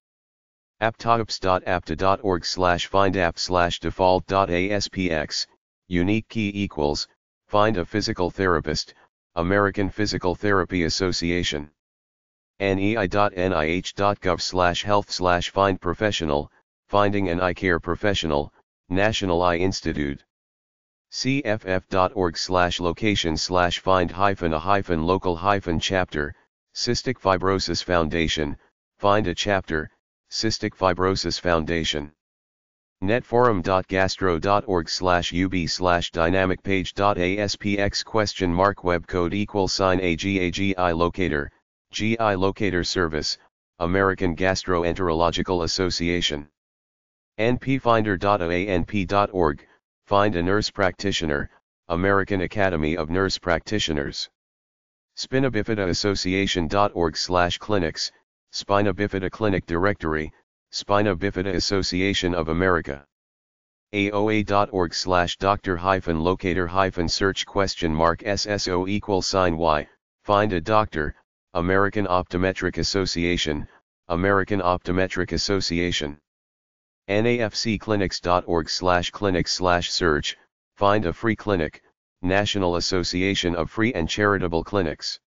aptops dot apta dot org slash find app slash default dot A S P X, unique key equals, find a physical therapist, American Physical Therapy Association. N E I dot N I H dot gov slash health slash find professional, finding an eye care professional, National Eye Institute. C F F dot org slash location slash find hyphen a hyphen local hyphen chapter, Cystic Fibrosis Foundation, find a chapter, Cystic Fibrosis Foundation. netforum dot gastro dot org slash U B slash dynamic page dot A S P X question mark web code equal sign A G A G I locator, G I locator service, American Gastroenterological Association. N P finder dot A N P dot org, find a nurse practitioner, American Academy of Nurse Practitioners. spina bifida association dot org slash clinics, Spina Bifida Clinic Directory, Spina Bifida Association of America. A O A dot org slash doctor hyphen locator hyphen search question mark S S O equal sign Y, find a doctor, American Optometric Association, American Optometric Association. N A F C clinics dot org slash clinics slash search, find a free clinic, National Association of Free and Charitable Clinics.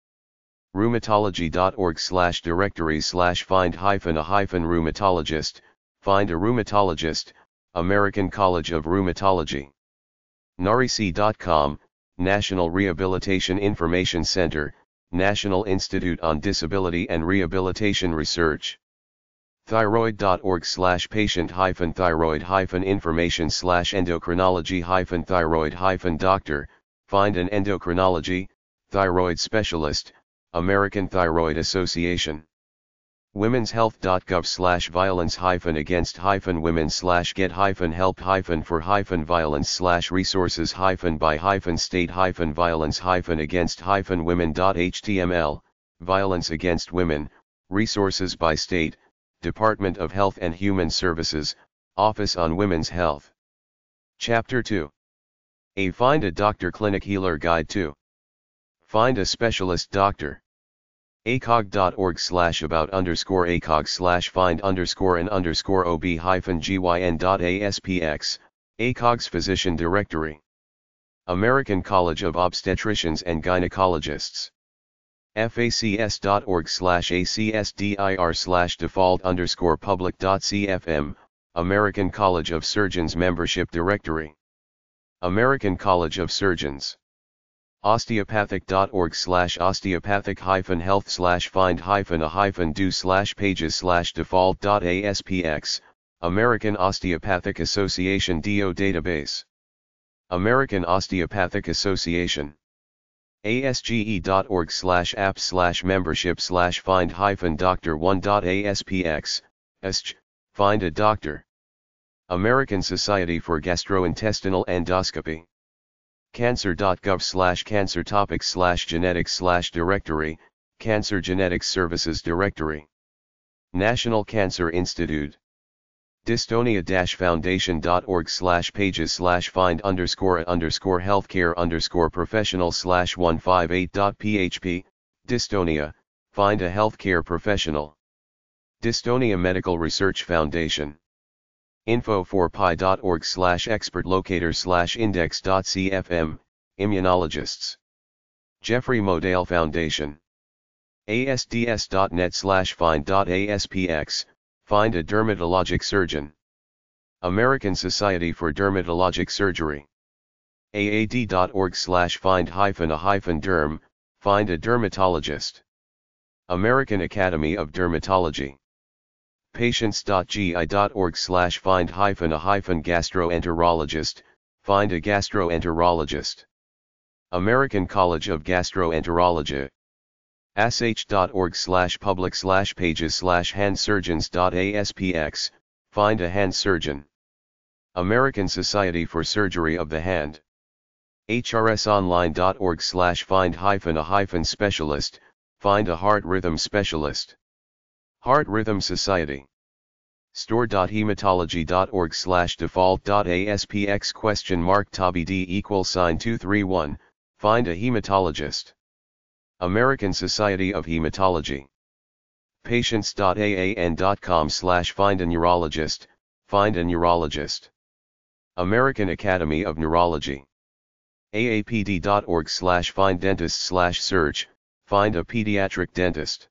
rheumatology dot org slash directory slash find hyphen a hyphen rheumatologist, find a rheumatologist, American College of Rheumatology. N A R I C dot com, National Rehabilitation Information Center, National Institute on Disability and Rehabilitation Research. thyroid dot org slash patient hyphen thyroid hyphen information slash endocrinology hyphen thyroid hyphen doctor, find an endocrinology, thyroid specialist, American Thyroid Association. womens health dot gov slash violence hyphen against hyphen women slash get hyphen help hyphen for hyphen violence slash resources hyphen by hyphen state hyphen violence hyphen against hyphen women dot H T M L, Violence Against Women, Resources by State, Department of Health and Human Services, Office on Women's Health. Chapter two. A Find a Doctor Clinic Healer Guide two. Find a specialist doctor. acog dot org slash about underscore acog slash find underscore an underscore ob hyphen gyn dot A S P X, acog's Physician Directory. American College of Obstetricians and Gynecologists. facs dot org slash acsdir slash default underscore public dot C F M, American College of Surgeons Membership Directory. American College of Surgeons. osteopathic dot org slash osteopathic hyphen health slash find hyphen a hyphen do slash pages slash default dot A S P X, American Osteopathic Association D O Database. American Osteopathic Association. asge.org slash app slash membership slash find hyphen doctor one dot aspx, asj, find a doctor. American Society for Gastrointestinal Endoscopy. Cancer.gov slash cancer topic slash genetics slash directory, Cancer Genetics Services Directory. National Cancer Institute. Dystonia-foundation.org slash pages slash find underscore underscore healthcare underscore professional slash one five eight.php, dystonia, find a healthcare professional. Dystonia Medical Research Foundation. info four p i dot org slash expert locator slash index.cfm, immunologists. Jeffrey Modale Foundation. asds.net slash find.aspx, find a dermatologic surgeon. American Society for Dermatologic Surgery. aad.org slash find hyphen a hyphen derm, find a dermatologist. American Academy of Dermatology. patients.gi.org slash find hyphen a hyphen gastroenterologist, find a gastroenterologist. American College of Gastroenterology. ash.org slash public slash pages slash handsurgeons.aspx, find a hand surgeon. American Society for Surgery of the Hand. hrsonline.org slash find hyphen a hyphen specialist, find a heart rhythm specialist. Heart Rhythm Society. store.hematology.org slash default.aspx question mark tabid equal sign two three one, find a hematologist. American Society of Hematology. patients.aan.com slash find a neurologist, find a neurologist. American Academy of Neurology. aapd.org slash find dentist slash search, find a pediatric dentist.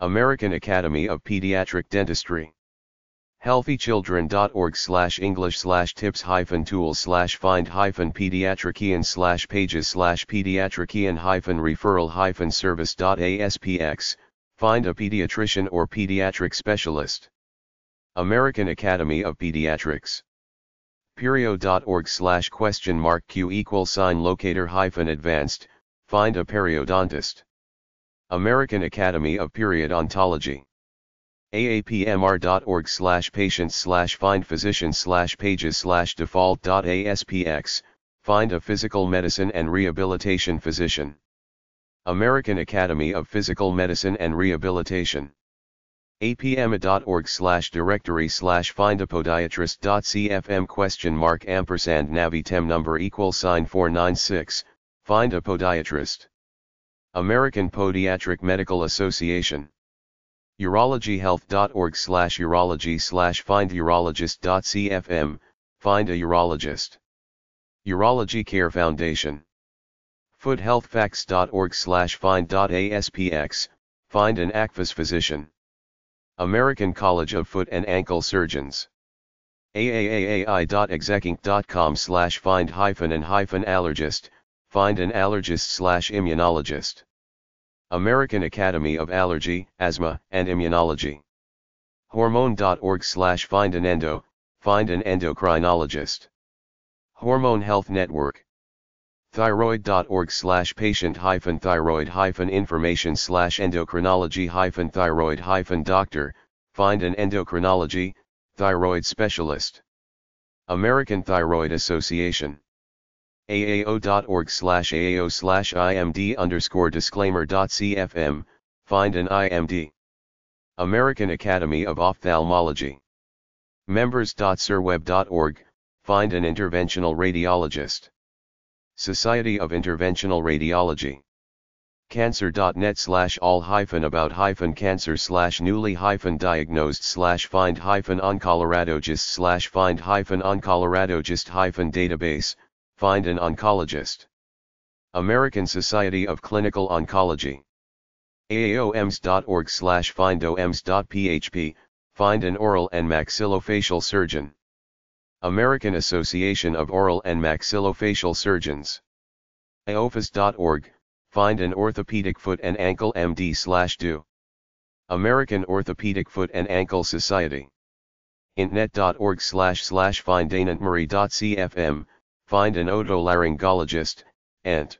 American Academy of Pediatric Dentistry. healthychildren.org slash English slash tips hyphen tools slash find hyphen pediatrician slash pages slash pediatrician hyphen referral hyphen service.aspx, find a pediatrician or pediatric specialist. American Academy of Pediatrics. perio.org slash question mark q equal sign locator hyphen advanced, find a periodontist. American Academy of Periodontology. aapmr.org slash patients slash find physician slash pages slash default.aspx, find a physical medicine and rehabilitation physician. American Academy of Physical Medicine and Rehabilitation. apma.org slash directory slash find a podiatrist.cfm question mark ampersand navi tem number equal sign four nine six, find a podiatrist. American Podiatric Medical Association. urologyhealth.org slash urology slash find urologist.cfm, find a urologist. Urology Care Foundation. foot health facts dot org slash find.aspx, find an A C F A S physician. American College of Foot and Ankle Surgeons. aaaai.execinc.com slash find hyphen and hyphen allergist, find an allergist slash immunologist. American Academy of Allergy, Asthma, and Immunology. hormone.org slash find an endo, find an endocrinologist. Hormone Health Network. thyroid.org slash patient hyphen thyroid hyphen information slash endocrinology hyphen thyroid hyphen doctor, find an endocrinology, thyroid specialist. American Thyroid Association. aao.org slash aao slash imd underscore disclaimer.cfm, find an I M D. American Academy of Ophthalmology. members.sirweb dot org, find an interventional radiologist. Society of Interventional Radiology. cancer.net slash all hyphen about hyphen cancer slash newly hyphen diagnosed slash find hyphen oncoloradogist slash find hyphen oncoloradogist hyphen database, find an oncologist. American Society of Clinical Oncology. aoms.org slash findoms.php, find an oral and maxillofacial surgeon. American Association of Oral and Maxillofacial Surgeons. a o f a s dot org, find an orthopedic foot and ankle M D slash do. American Orthopedic Foot and Ankle Society. intnet.org slash slash findantmurray.cfm, find an otolaryngologist, and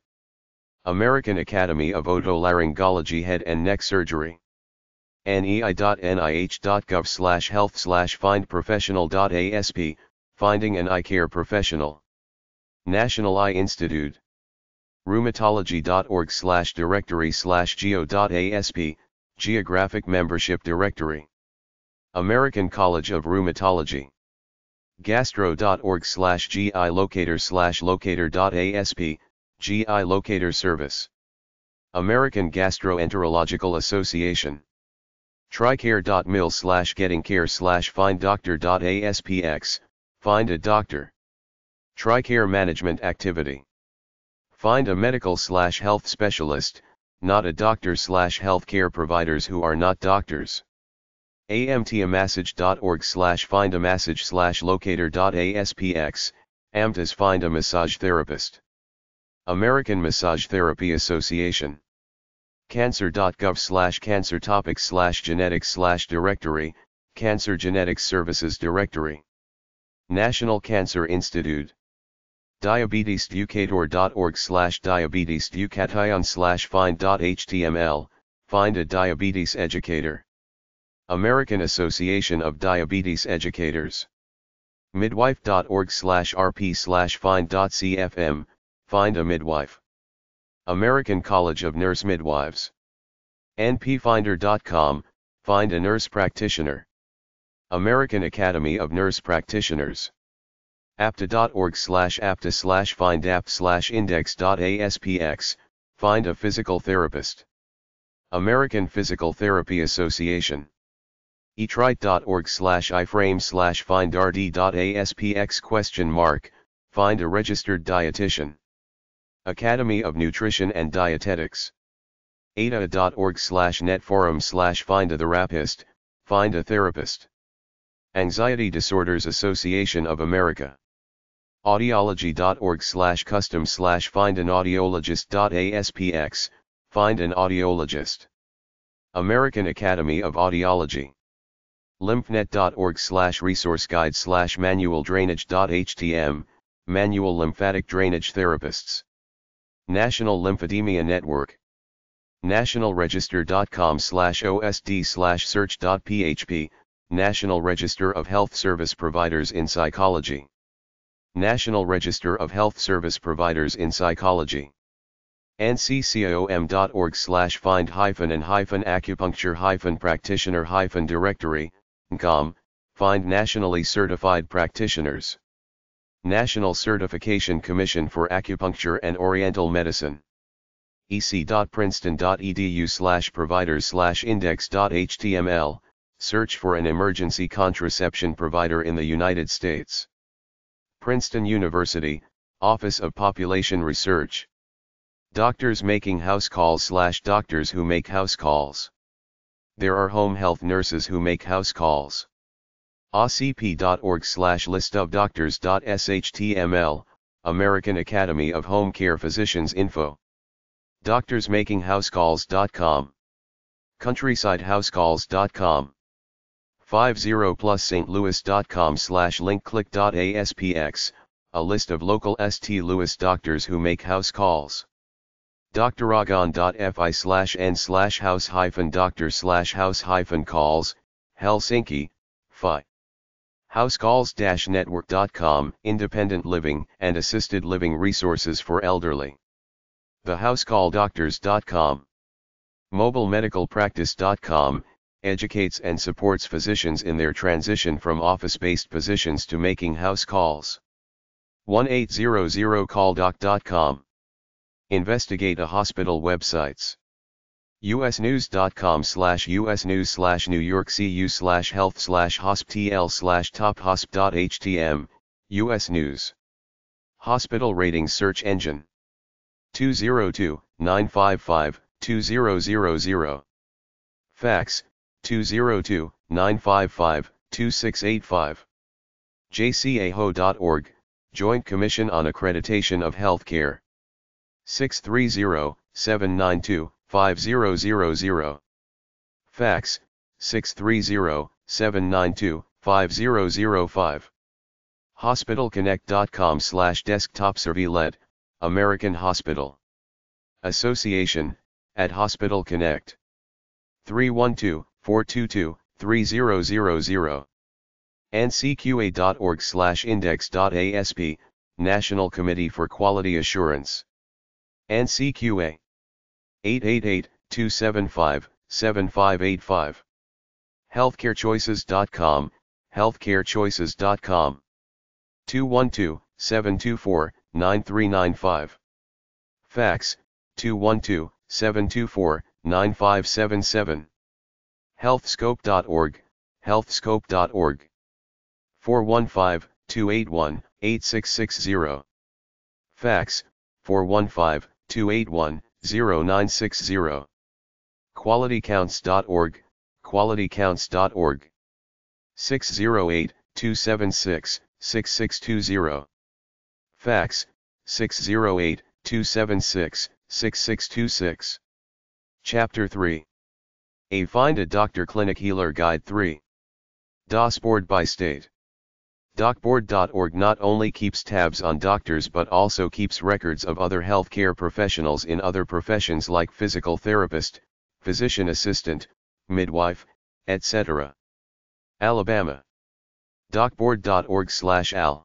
American Academy of Otolaryngology Head and Neck Surgery. N E I dot N I H dot gov slash health slash find professional dot A S P, finding an eye care professional. National Eye Institute. Rheumatology.org slash directory slash geo.asp, Geographic Membership Directory. American College of Rheumatology. Gastro.org slash GI locator slash locator.asp, G I Locator Service. American Gastroenterological Association. Tricare.mil slash getting care slash find doctor.aspx, find a doctor. Tricare Management Activity. Find a medical slash health specialist, not a doctor slash healthcare providers who are not doctors. A M T A massage dot org slash find a massage slash locator.aspx, A M T A S find a massage therapist. American Massage Therapy Association. Cancer.gov slash cancer topics slash genetics slash directory, Cancer Genetics Services Directory. National Cancer Institute. Diabetesducator.org slash diabetesducation slash find.html, find a diabetes educator. American Association of Diabetes Educators. Midwife.org slash rp slash find.cfm, find a midwife. American College of Nurse Midwives. N P finder dot com, find a nurse practitioner. American Academy of Nurse Practitioners. A P T A dot org slash A P T A slash find apt slash index.aspx, find a physical therapist. American Physical Therapy Association. E T R I T E dot org slash iframe slash find R D.aspx question mark, find a registered dietitian. Academy of Nutrition and Dietetics. A D A dot org slash netforum slash find a therapist, find a therapist. Anxiety Disorders Association of America. Audiology.org slash custom slash find an audiologist.aspx, find an audiologist. American Academy of Audiology. LymphaNet dot org slash resource guide slash manual drainage.htm, manual lymphatic drainage therapists. National Lymphedema Network. National Register dot com slash osd slash search.php, National Register of Health Service Providers in Psychology. National Register of Health Service Providers in Psychology. N C C O M dot org slash find hyphen and hyphen acupuncture hyphen practitioner hyphen directory, N C O M, find nationally certified practitioners. National Certification Commission for Acupuncture and Oriental Medicine. E C dot princeton dot E D U slash providers slash index.html, search for an emergency contraception provider in the United States. Princeton University, Office of Population Research. Doctors making house calls slash doctors who make house calls. There are home health nurses who make house calls. A C P dot org slash list of doctors.shtml, American Academy of Home Care Physicians Info. doctors making house calls dot com. countryside house calls dot com. fifty plus St Louis dot com slash link click.aspx, a list of local Saint Louis doctors who make house calls. Doctoragon.fi slash n slash house hyphen doctor slash house hyphen calls, Helsinki, F I. housecalls dash network dot com, independent living and assisted living resources for elderly. the house call doctors dot com. mobile medical practice dot com, educates and supports physicians in their transition from office-based positions to making house calls. one eight hundred call doc dot com. Investigate a hospital websites. U S news dot com slash U S news slash New York C U slash health slash hosptl slash tophosp.htm, U S News. Hospital ratings search engine. two zero two, nine five five, two thousand. Fax, two zero two, nine five five, two six eight five. J C A H O dot org, Joint Commission on Accreditation of Healthcare. six three zero, seven nine two, five thousand. Fax, six three zero, seven nine two, five thousand five. hospital connect dot com slash desktop survey L E D, American Hospital Association, at Hospital Connect. three one two, four two two, three zero zero zero. N C Q A dot org slash index dot A S P, National Committee for Quality Assurance. N C Q A. eight eight eight, two seven five, seven five eight five. healthcare choices dot com, healthcare choices dot com. two one two, seven two four, nine three nine five. Fax, two one two, seven two four, nine five seven seven. health scope dot org, health scope dot org. four one five, two eight one, eight six six zero. Fax, four one five, two eight one, zero nine six zero. quality counts dot org, quality counts dot org. six zero eight, two seven six, six six two zero. Fax, six zero eight, two seven six, six six two six. Chapter three. A Find a Doctor Clinic Healer Guide three. D O S Board by State. doc board dot org not only keeps tabs on doctors but also keeps records of other healthcare professionals in other professions like physical therapist, physician assistant, midwife, et cetera. Alabama. doc board dot org slash A L.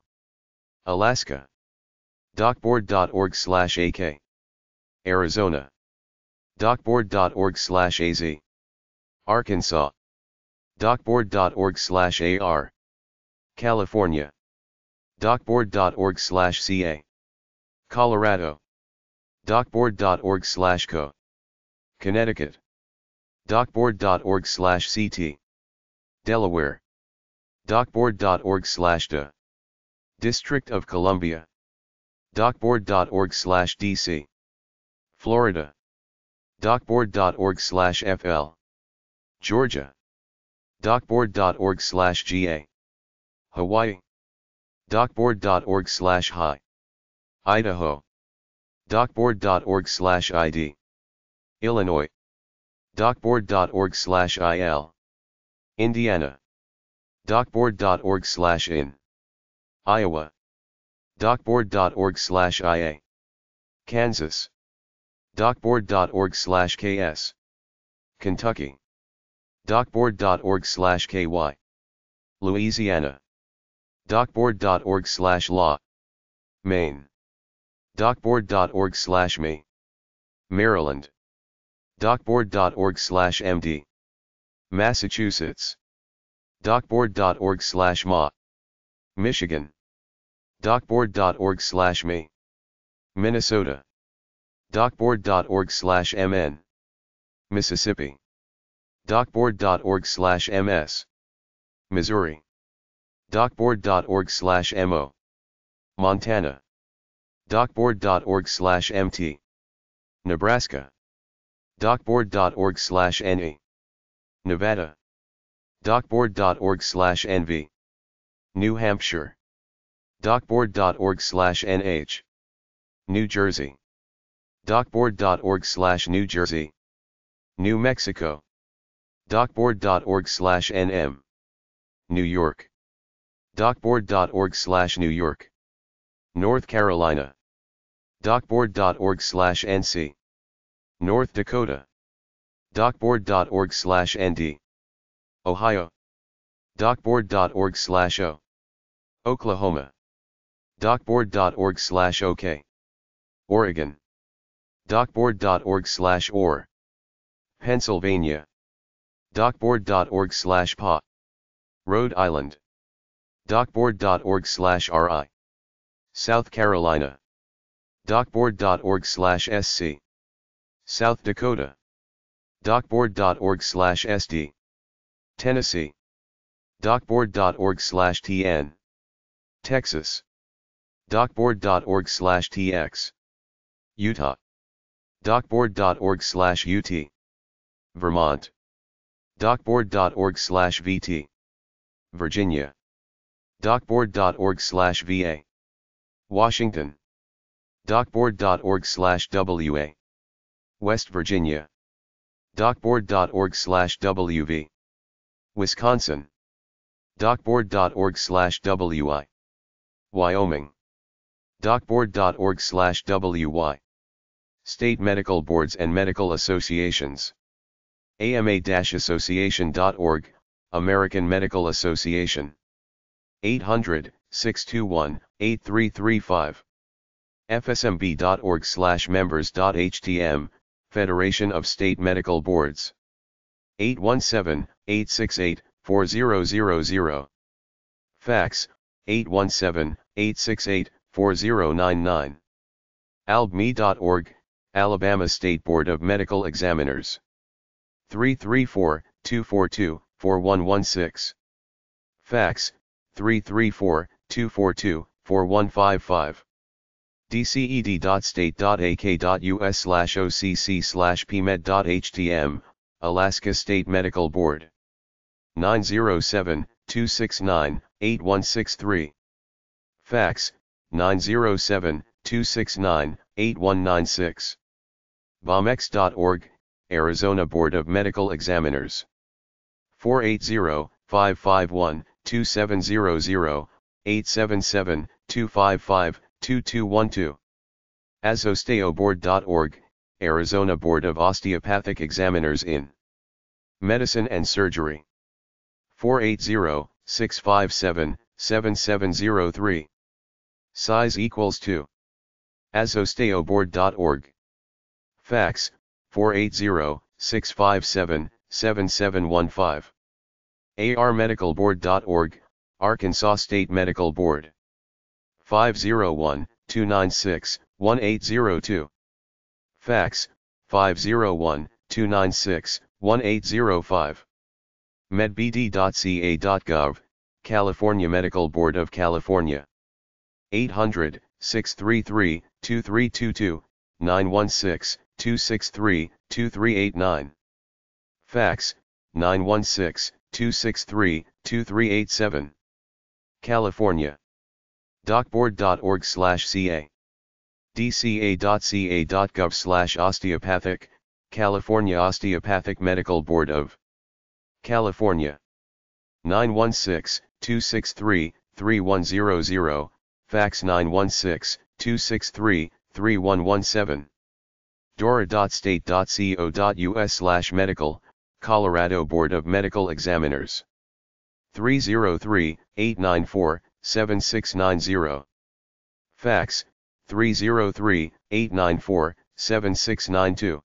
Alaska. doc board dot org slash A K. Arizona. doc board dot org slash A Z. Arkansas. doc board dot org slash A R. California. doc board dot org slash C A. Colorado. doc board dot org slash C O. Connecticut. doc board dot org slash C T. Delaware. doc board dot org slash D A. District of Columbia. doc board dot org slash D C. Florida. doc board dot org slash F L. Georgia. doc board dot org slash G A. Hawaii. doc board dot org slash H I. Idaho. doc board dot org slash I D. Illinois. doc board dot org slash I L. Indiana. doc board dot org slash I N. Iowa. doc board dot org slash I A. Kansas. doc board dot org slash K S. Kentucky. doc board dot org slash K Y. Louisiana. doc board dot org slash law. Maine. doc board dot org slash M E. Maryland. doc board dot org slash M D. Massachusetts. doc board dot org slash M A. Michigan. doc board dot org slash M E. Minnesota. doc board dot org slash M N. Mississippi. doc board dot org slash M S. Missouri. doc board dot org slash M O. Montana. doc board dot org slash M T. Nebraska. doc board dot org slash N E. Nevada. doc board dot org slash N V. New Hampshire. doc board dot org slash N H. New Jersey. doc board dot org slash New Jersey. New Mexico. doc board dot org slash N M. New York. doc board dot org slash New York. North Carolina. doc board dot org slash N C. North Dakota. doc board dot org slash N D. Ohio. doc board dot org slash O. Oklahoma. doc board dot org slash O K. Oregon. doc board dot org slash O R. Pennsylvania. doc board dot org slash P A. Rhode Island. doc board dot org slash R I. South Carolina. doc board dot org slash S C. South Dakota. doc board dot org slash S D. Tennessee. doc board dot org slash T N. Texas. doc board dot org slash T X. Utah. doc board dot org slash U T. Vermont. doc board dot org slash V T. Virginia. doc board dot org slash V A. Washington. doc board dot org slash W A. West Virginia. doc board dot org slash W V. Wisconsin. doc board dot org slash W I. Wyoming. docboard dot org slash W Y. State Medical Boards and Medical Associations. A M A dash association dot org, American Medical Association. eight hundred, six two one, eight three three five. F S M B dot org slash members dot H T M, Federation of State Medical Boards. eight one seven, eight six eight, four thousand. Fax, eight one seven, eight six eight, four zero nine nine. A L B M E dot org, Alabama State Board of Medical Examiners. three three four, two four two, four one one six. Fax, three three four, two four two, four one five five. D C E D dot state dot A K dot U S slash O C C slash P M E D dot H T M, Alaska State Medical Board. nine zero seven, two six nine, eight one six three. Fax, nine zero seven, two six nine, eight one nine six. B O M X dot org, Arizona Board of Medical Examiners. four eight zero, five five one, two seven zero zero, eight seven seven, two five five, two two one two. A S O S T E O board dot org, Arizona Board of Osteopathic Examiners in Medicine and Surgery. four eight zero, six five seven, seven seven zero three. Size equals two. A S O S T E O board dot org. Fax, four eight zero, six five seven, seven seven one five. A R medical board dot org, Arkansas State Medical Board. five zero one, two nine six, one eight zero two. Fax, five zero one, two nine six, one eight zero five. medbd dot C A dot gov, California Medical Board of California. eight hundred, six three three, two three two two, nine one six, two six three, two three eight nine. Fax, nine one six, two six three, two three eight seven. California. docboard dot org slash C A. D C A dot C A dot gov slash osteopathic, California Osteopathic Medical Board of California. nine one six, two six three, three one zero zero, fax nine one six, two six three, three one one seven. dora dot state dot co dot U S slash medical, Colorado Board of Medical Examiners. three zero three, eight nine four, seven six nine zero. Fax, three zero three, eight nine four, seven six nine two.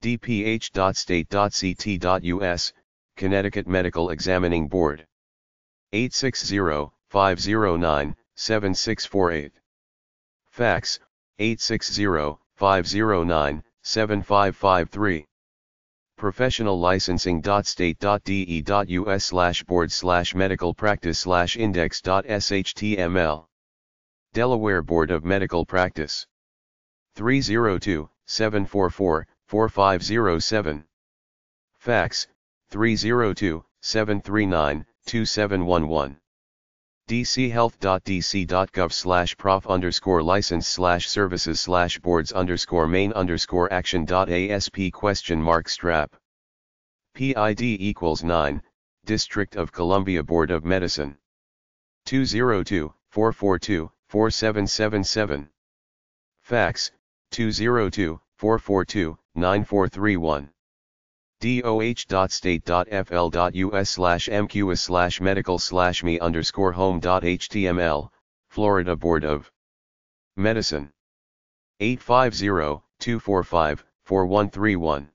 D P H dot state dot C T dot U S, Connecticut Medical Examining Board. eight six zero, five zero nine, seven six four eight. Fax, eight six zero, five zero nine, seven five five three. professional licensing dot state dot D E dot U S slash board slash medical practice slash index dot S H T M L. Delaware Board of Medical Practice. three zero two, seven four four, four five zero seven. Fax, three zero two, seven three nine, two seven one one. D C health dot D C dot gov slash prof underscore license slash services slash boards underscore main underscore action dot A S P question mark strap. P I D equals nine, District of Columbia Board of Medicine. two zero two, four four two, four seven seven seven. Fax, two zero two, four four two, nine four three one. D O H dot state dot F L dot U S slash M Q S slash medical slash me underscore home dot H T M L, Florida Board of Medicine. eight five zero, two four five, four one three one.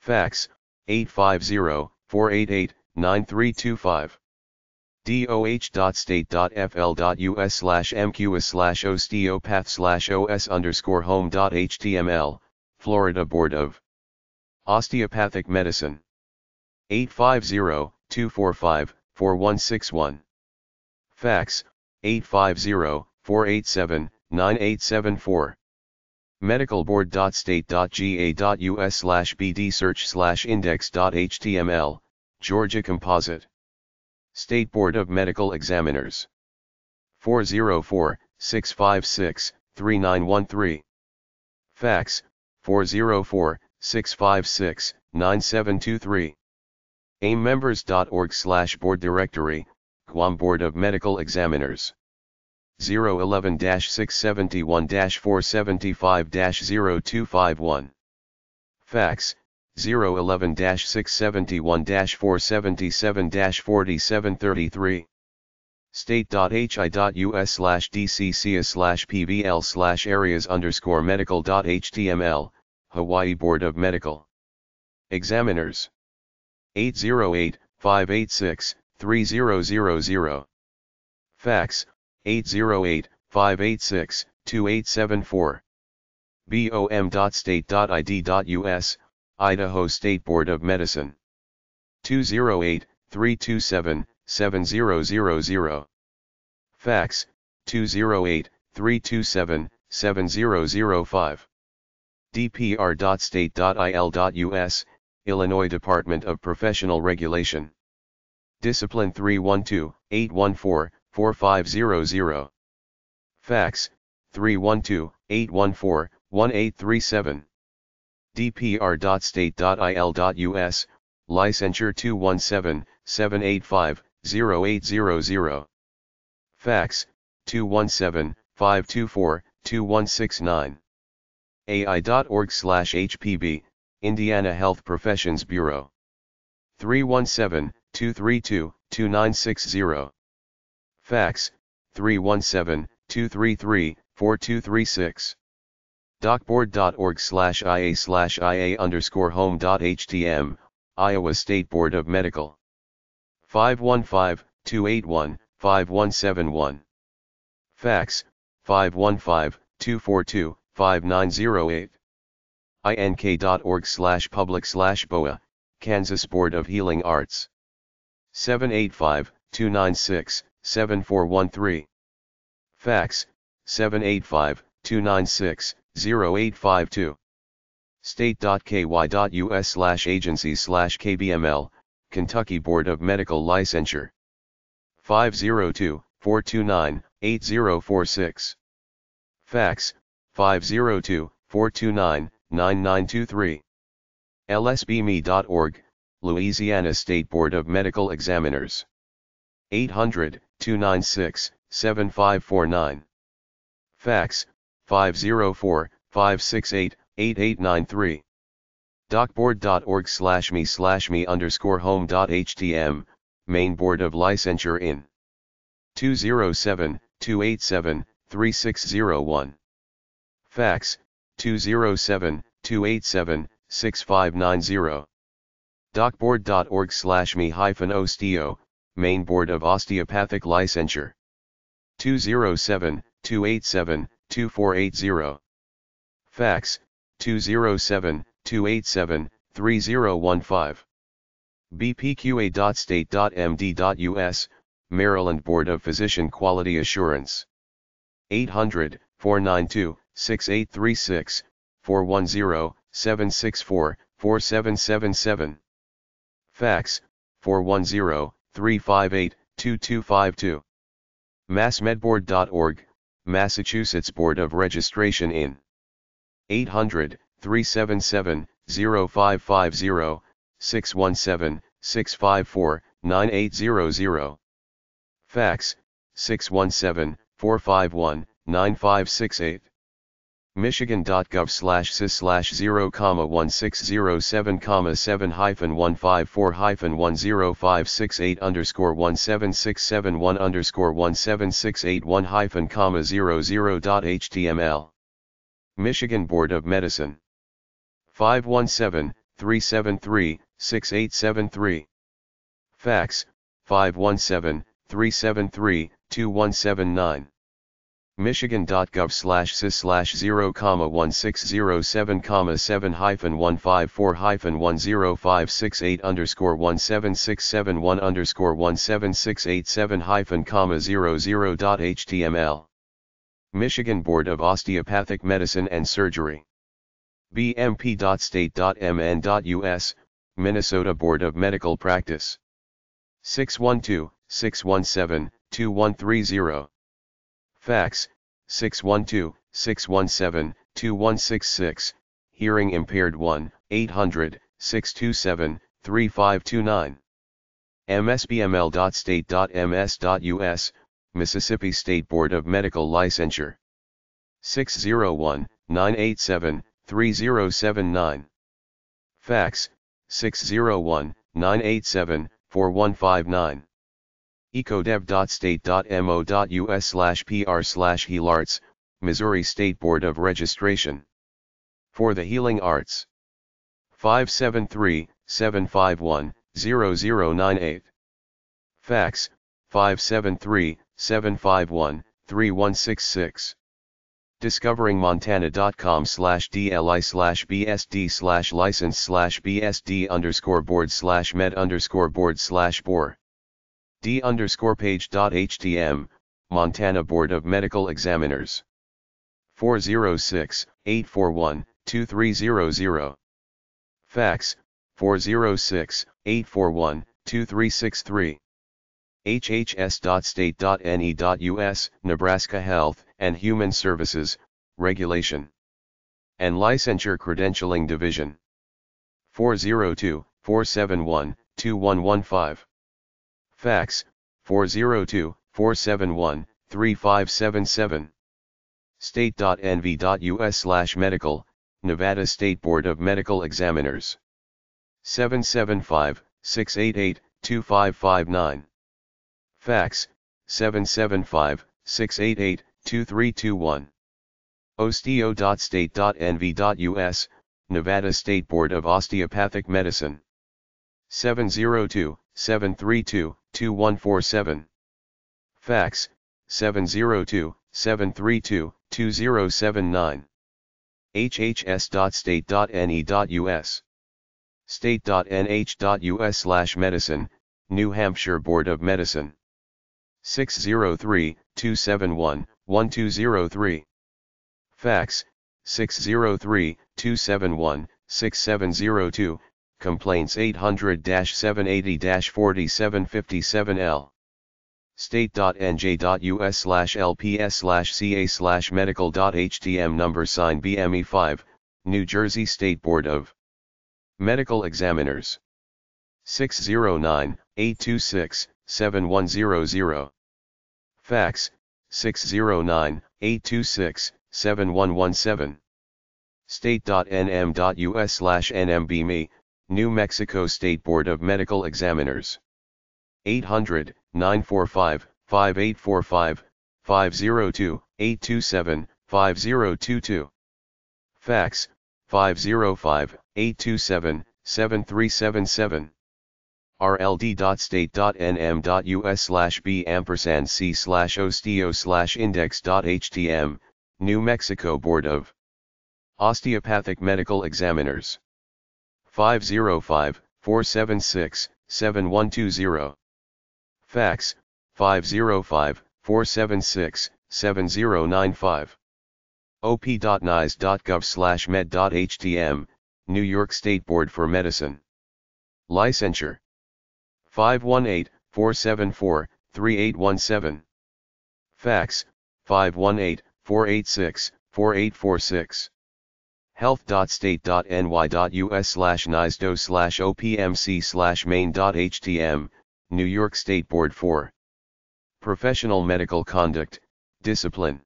Fax, eight five zero, four eight eight, nine three two five. D O H dot state dot F L dot U S slash M Q S slash osteopath slash O S underscore home dot H T M L, Florida Board of Osteopathic Medicine. eight five zero, two four five, four one six one. Fax, eight five zero, four eight seven, nine eight seven four. medicalboard dot state dot G A dot U S slash B D search slash index dot H T M L, Georgia Composite. State Board of Medical Examiners. four zero four, six five six, three nine one three. Fax, four zero four, six five six, nine seven two three. A M members dot org slash board directory, Guam Board of Medical Examiners. zero one one six seven one four seven five zero two five one. Fax, zero one one six seven one four seven seven forty-seven thirty-three. State.hi.us slash dcca slash pvl slash areas underscore medical.html, Hawaii Board of Medical. Examiners. eight zero eight, five eight six, three zero zero zero. Fax, eight zero eight, five eight six, two eight seven four. B O M dot state dot I D dot U S, Idaho State Board of Medicine. two zero eight, three two seven, seven zero zero zero. Fax, two zero eight, three two seven, seven zero zero five. D P R dot state dot I L dot U S, Illinois Department of Professional Regulation. Discipline three one two, eight one four, four five zero zero. Fax, three one two, eight one four, one eight three seven. D P R dot state dot I L dot U S, Licensure two one seven, seven eight five, zero eight zero zero. Fax, two one seven, five two four, two one six nine. A I dot org slash H P B, Indiana Health Professions Bureau. three one seven, two three two, two nine six zero. Fax, three one seven, two three three, four two three six. docboard dot org slash ia slash ia underscore home dot htm, Iowa State Board of Medical. five one five, two eight one, five one seven one. Fax, five one five, two four two, five nine zero eight. I N K dot org slash public slash B O A, Kansas Board of Healing Arts. seven eight five, two nine six, seven four one three. Fax, seven eight five, two nine six, zero eight five two. State.ky.us slash agencies slash K B M L, Kentucky Board of Medical Licensure. five zero two, four two nine, eight zero four six. Fax, five zero two, four two nine, nine nine two three. L S B M E dot org, Louisiana State Board of Medical Examiners. eight hundred, two nine six, seven five four nine. Fax, five zero four, five six eight, eight eight nine three. docboard dot org slash me slash me underscore home dot htm, Maine Board of Licensure in. two zero seven, two eight seven, three six zero one. Fax, two zero seven, two eight seven, six five nine zero. docboard dot org slash me hyphen osteo, Maine Board of Osteopathic Licensure. two zero seven, two eight seven, two four eight zero. Fax, two zero seven, two eight seven, three zero one five. B P Q A dot state dot M D dot U S, Maryland Board of Physician Quality Assurance. eight hundred, four nine two, six eight three six, four one zero, seven six four, four seven seven seven. Fax, four one zero, three five eight, two two five two. mass med board dot org, Massachusetts Board of Registration in. eight hundred, three seven seven, zero five five zero, six one seven, six five four, nine eight zero zero. Fax, six one seven, four five one, nine five six eight. Michigan dot gov slash sys slash zero comma one six zero seven comma seven hyphen one five four hyphen one zero five six eight underscore one seven six seven one underscore one seven six eight one hyphen comma zero zero dot html. Michigan Board of Medicine. five one seven, three seven three, six eight seven three. Fax, five one seven, three seven three, two one seven nine. Michigan dot gov slash sys slash zero comma one six zero seven comma seven hyphen one five four hyphen one zero five six eight underscore one seven six seven one underscore one seven six eight seven hyphen comma zero zero dot html. Michigan Board of Osteopathic Medicine and Surgery. B M P dot state dot M N dot U S, Minnesota Board of Medical Practice. six one two, six one seven, two one three zero. Fax, six one two, six one seven, two one six six, Hearing Impaired one, eight hundred, six two seven, three five two nine. M S B M L dot state dot M S dot U S, Mississippi State Board of Medical Licensure. six oh one, nine eight seven, three oh seven nine. Fax, six oh one, nine eight seven, four one five nine. ecodev.state.mo.us slash pr slash healarts, Missouri State Board of Registration. For the Healing Arts. five seven three, seven five one, zero zero nine eight. Fax, five seven three, seven five one, three one six six. discovering montana dot com slash dli slash bsd slash license slash bsd underscore board slash med underscore board slash bor. d underscore page dot htm, Montana Board of Medical Examiners. four oh six, eight four one, two three zero zero. Fax, four oh six, eight four one, two three six three. h h s dot state dot n e dot u s, Nebraska Health and Human Services, Regulation and Licensure Credentialing Division. four oh two, four seven one, two one one five. Fax, four oh two, four seven one, three five seven seven. state.nv.us slash medical, Nevada State Board of Medical Examiners. seven seven five, six eight eight, two five five nine. Fax, seven seven five, six eight eight, two three two one. osteo.state.nv.us, Nevada State Board of Osteopathic Medicine. seven oh two, seven three two, two one four seven. Fax, seven oh two, seven three two, two oh seven nine. h h s dot state dot n e dot u s. state.nh.us slash medicine, New Hampshire Board of Medicine. six oh three, two seven one, one two oh three. Fax, six oh three, two seven one, six seven oh two, Complaints eight hundred, seven eighty, forty-seven fifty-seven L. state.nj.us slash lps slash ca slash medical.htm number sign B M E five, New Jersey State Board of Medical Examiners. six oh nine, eight two six, seven one zero zero. Fax, six oh nine, eight two six, seven one one seven. state.nm.us slash nmbme, New Mexico State Board of Medical Examiners. eight hundred, nine four five, five eight four five, five oh two, eight two seven, five oh two two. Fax, five oh five, eight two seven, seven three seven seven. rld.state.nm.us slash b ampersand c slash osteo slash index.htm, New Mexico Board of Osteopathic Medical Examiners. five oh five, four seven six, seven one two zero. Fax, five oh five, four seven six, seven oh nine five. op.n I S dot gov slash med.htm, New York State Board for Medicine. Licensure. five one eight, four seven four, three eight one seven. Fax, five one eight, four eight six, four eight four six. health.state.ny.us slash nisdo slash opmc slash main.htm, New York State Board for Professional Medical Conduct, Discipline.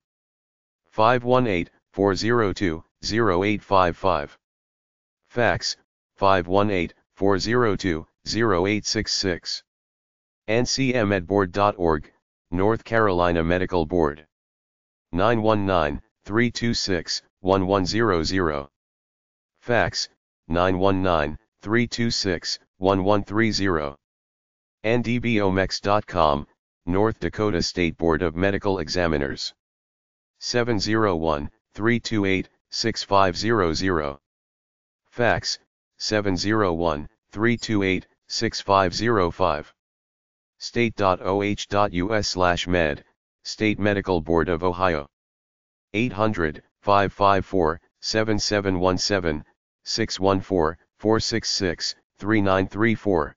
five one eight, four oh two, oh eight five five. Fax, five one eight, four oh two, oh eight six six. N C M edboard dot org, North Carolina Medical Board. nine one nine, three two six, one one zero zero. Fax, nine one nine, three two six, one one three zero. N D B O M E X dot com, North Dakota State Board of Medical Examiners. seven oh one, three two eight, six five zero zero. Fax, seven oh one, three two eight, six five zero five. state.oh.us slash med, State Medical Board of Ohio. eight hundred, five five four, seven seven one seven, six one four, four six six, three nine three four.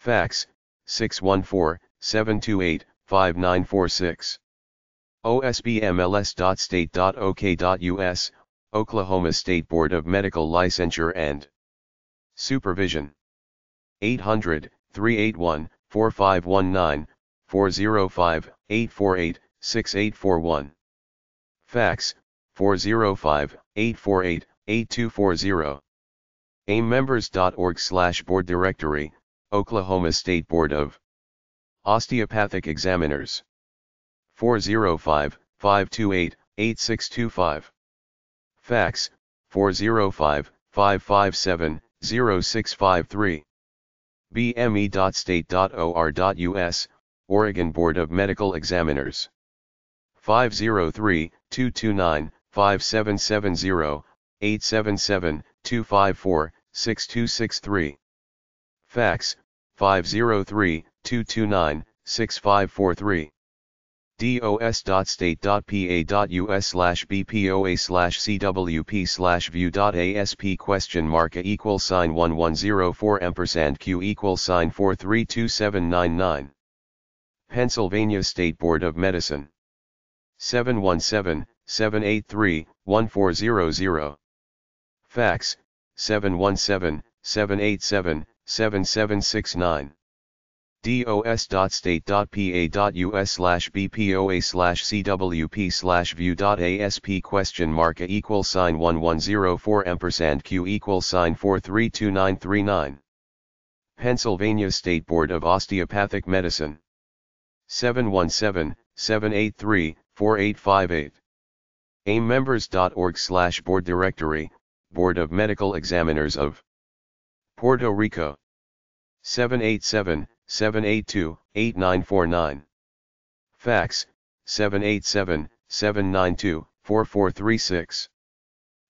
Fax, six one four, seven two eight, five nine four six. osbmls.state.ok.us, Oklahoma State Board of Medical Licensure and Supervision. eight hundred, three eight one, four five one nine, four zero five, eight four eight, six eight four one. Fax, four zero five, eight four eight, eight two four zero. A M members dot org slash board directory, Oklahoma State Board of Osteopathic Examiners. four zero five, five two eight, eight six two five. Fax, four zero five, five five seven, zero six five three. B M E dot state dot O R dot U S, Oregon Board of Medical Examiners. five zero three, two two nine, five seven seven zero, eight seven seven, two five four, six two six three. Fax, five zero three, two two nine, six five four three. dos.state.pa.us slash bpoa slash cwp slash view.asp question mark a equal sign one one zero four ampersand q equal sign four three two seven nine nine. Pennsylvania State Board of Medicine. seven one seven, seven eight three, one four zero zero. Fax, seven one seven, seven eight seven, seven seven six nine. dos.state.pa.us slash bpoa slash cwp slash view.asp question mark a equal sign one one zero four ampersand q equal sign four three two nine three nine. Pennsylvania State Board of Osteopathic Medicine. seven one seven, seven eight three, four eight five eight. A M members dot org slash board directory, Board of Medical Examiners of Puerto Rico. seven eight seven, seven eight two, eight nine four nine. Fax, seven eight seven, seven nine two, four four three six.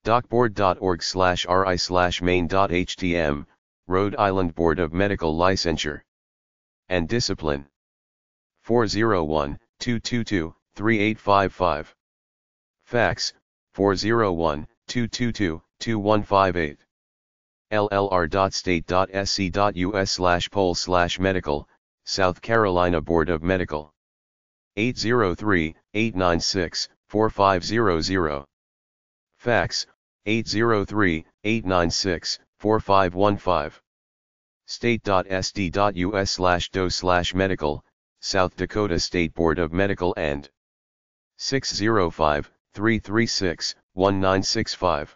docboard dot org slash ri slash main.htm, Rhode Island Board of Medical Licensure and Discipline. four zero one, two two two, three eight five five. Fax, four zero one, two two two, two one five eight. L L R dot state dot S C dot U S slash poll slash medical, South Carolina Board of Medical. eight zero three, eight nine six, four five zero zero. Fax, eight zero three, eight nine six, four five one five. State.sd.us slash do slash medical, South Dakota State Board of Medical and six zero five, three three six, one nine six five.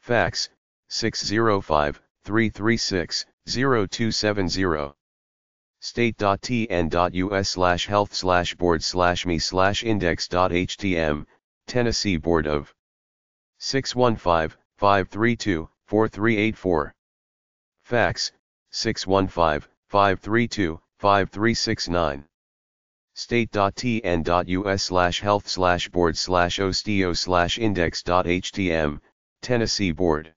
Fax, six zero five, three three six, zero two seven zero. State.tn.us slash health slash board slash me slash index.htm, Tennessee Board of six one five, five three two, four three eight four. Fax, six one five, five three two, five three six nine. State.tn.us slash health slash board slash osteo slash index.htm, Tennessee Board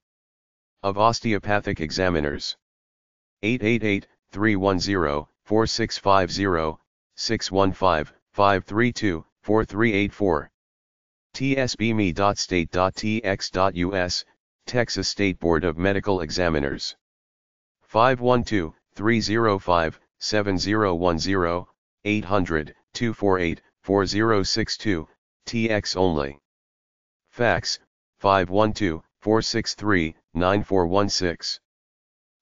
of Osteopathic Examiners. eight eight eight, three one zero, four six five zero, six one five, five three two, four three eight four. T S B M E dot state dot T X dot U S, Texas State Board of Medical Examiners. five one two, three zero five, seven zero one zero, eight zero zero, two four eight, four zero six two, T X only. Fax, five one two, four six three, nine four one six.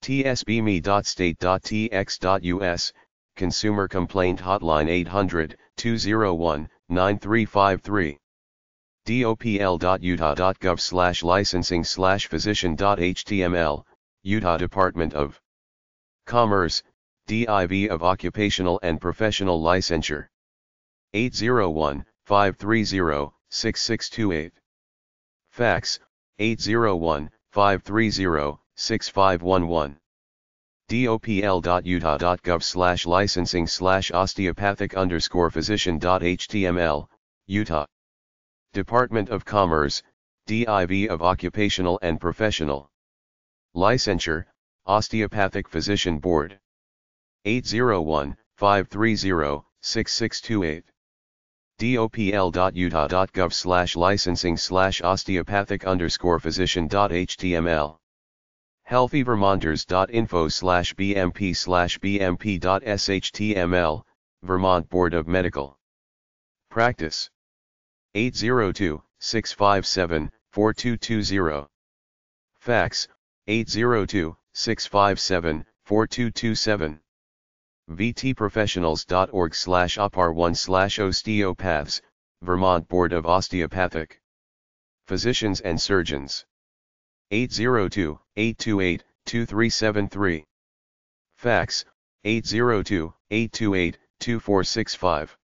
T S B M E dot state dot T X dot U S, Consumer Complaint Hotline eight hundred, two oh one, nine three five three. D O P L dot utah dot gov slash licensing slash physician.html, Utah Department of Commerce, D I V of Occupational and Professional Licensure. eight zero one, five three zero, six six two eight. Fax, eight zero one, five three zero, six five one one. D O P L dot utah dot gov slash licensing slash osteopathic underscore physician.html, Utah Department of Commerce, D I V of Occupational and Professional Licensure, Osteopathic Physician Board. eight zero one, five three zero, six six two eight. D O P L dot utah dot gov slash licensing slash osteopathic underscore physician.html. healthy vermonters dot info slash bmp slash bmp.shtml, Vermont Board of Medical Practice. eight zero two, six five seven, four two two zero. Fax, eight zero two, six five seven, four two two seven. v t professionals dot org slash O P R one slash osteopaths, Vermont Board of Osteopathic Physicians and Surgeons. eight zero two, eight two eight, two three seven three. Fax, eight zero two, eight two eight, two four six five.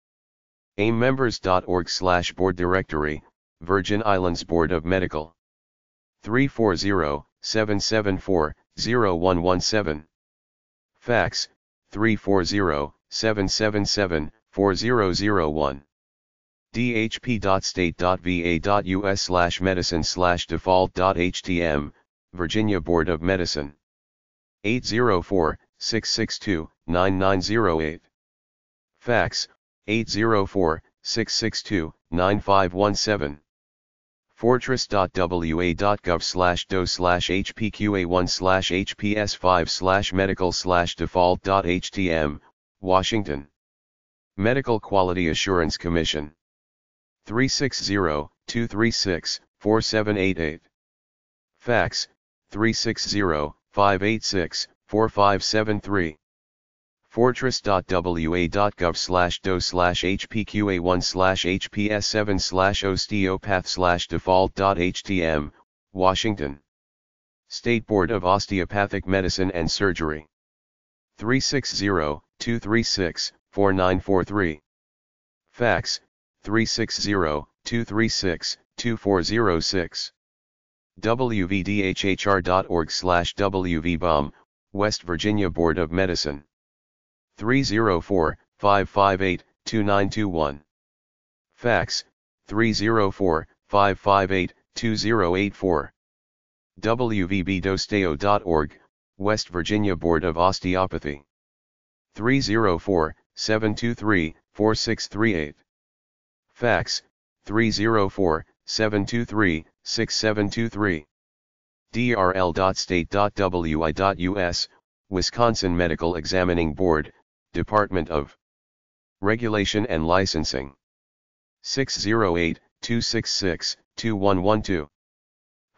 a m members dot org slash board directory, Virgin Islands Board of Medical. three four zero, seven seven four, zero one one seven. Fax, three four zero, seven seven seven, four zero zero one. d h p dot state dot v a dot u s slash medicine slash default dot h t m, Virginia Board of Medicine. eight zero four, six six two, nine nine zero eight. Fax, eight zero four, six six two, nine five one seven. fortress dot w a dot gov slash d o slash h p q a one slash h p s five slash medical slash default dot h t m, Washington. Medical Quality Assurance Commission. three six zero, two three six, four seven eight eight. Fax, three six zero, five eight six, four five seven three. fortress dot w a dot gov slash d o slash h p q a one slash h p s seven slash osteopath slash default dot h t m, Washington. State Board of Osteopathic Medicine and Surgery. three six zero, two three six, four nine four three. Fax, three six zero, two three six, two four zero six. w v d h h r dot org slash w v b o m, West Virginia Board of Medicine. three zero four, five five eight, two nine two one. Fax, three zero four, five five eight, two zero eight four. w v b d o s t e o dot org, West Virginia Board of Osteopathy. three zero four, seven two three, four six three eight. Fax, three zero four, seven two three, six seven two three. d r l dot state dot w i dot u s, Wisconsin Medical Examining Board, Department of Regulation and Licensing. six zero eight, two six six, two one one two.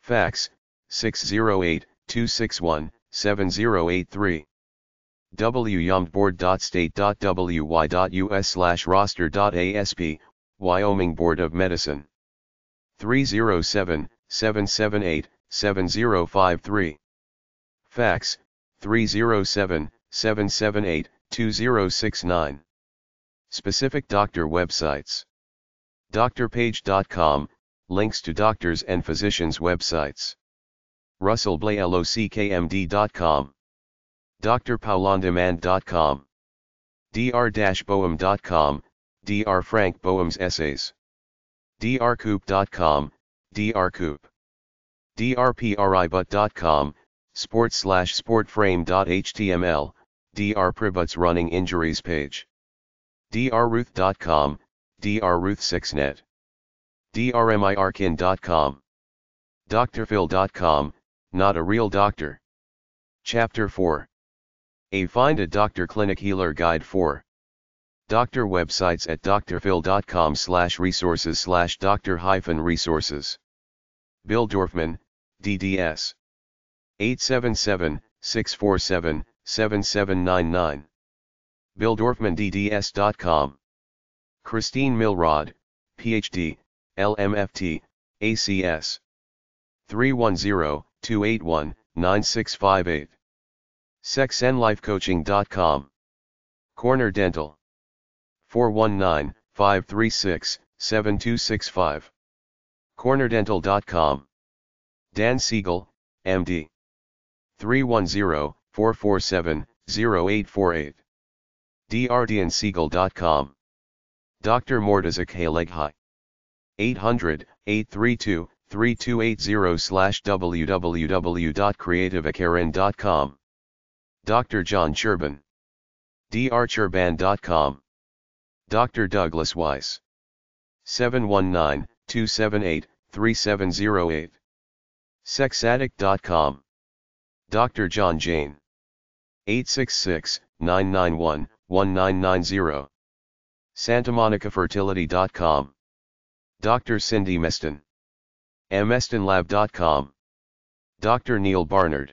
Fax, six zero eight, two six one, seven zero eight three. w y m d board dot state dot w y dot u s slash roster dot a s p, Wyoming Board of Medicine. three zero seven, seven seven eight, seven zero five three. Fax, three zero seven, seven seven eight, two zero six nine. Specific doctor websites. doctor page dot com, links to doctors and physicians' websites. russell blay lock m d dot com. dr paul on demand dot com. dr boehm dot com, Doctor Frank Boehm's essays. dr coop dot com, Doctor Coop. dr pributt dot com, sport slash sportframe dot h t m l, Doctor Pributt's running injuries page. dr ruth dot com, Doctor Ruth Sixnet. d r m i r kin dot com. dr phil dot com, Not a Real Doctor. Chapter four. A Find a Doctor Clinic Healer Guide four. Doctor websites at d r phil dot com slash resources slash doctor hyphen resources. Bill Dorfman, D D S. eight seven seven, six four seven, seven seven nine nine. bill dorfman d d s dot com. Christine Milrod, P H D, L M F T, A C S. three one zero, two eight one, nine six five eight. sex and life coaching dot com. Corner Dental. four one nine, five three six, seven two six five. corner dental dot com. Dan Siegel, M D. three one zero, four four seven, zero eight four eight. d r d n siegel dot com. Doctor Mortazak Haleghai. eight hundred, eight three two, three two eight zero slash w w w dot creative a karen dot com. Doctor John Churban. d r churban dot com. Doctor Douglas Weiss. seven one nine, two seven eight, three seven zero eight. sex addict dot com. Doctor John Jane. eight six six, nine nine one, one nine nine zero. santa monica fertility dot com. Doctor Cindy Meston. m meston lab dot com. Doctor Neil Barnard.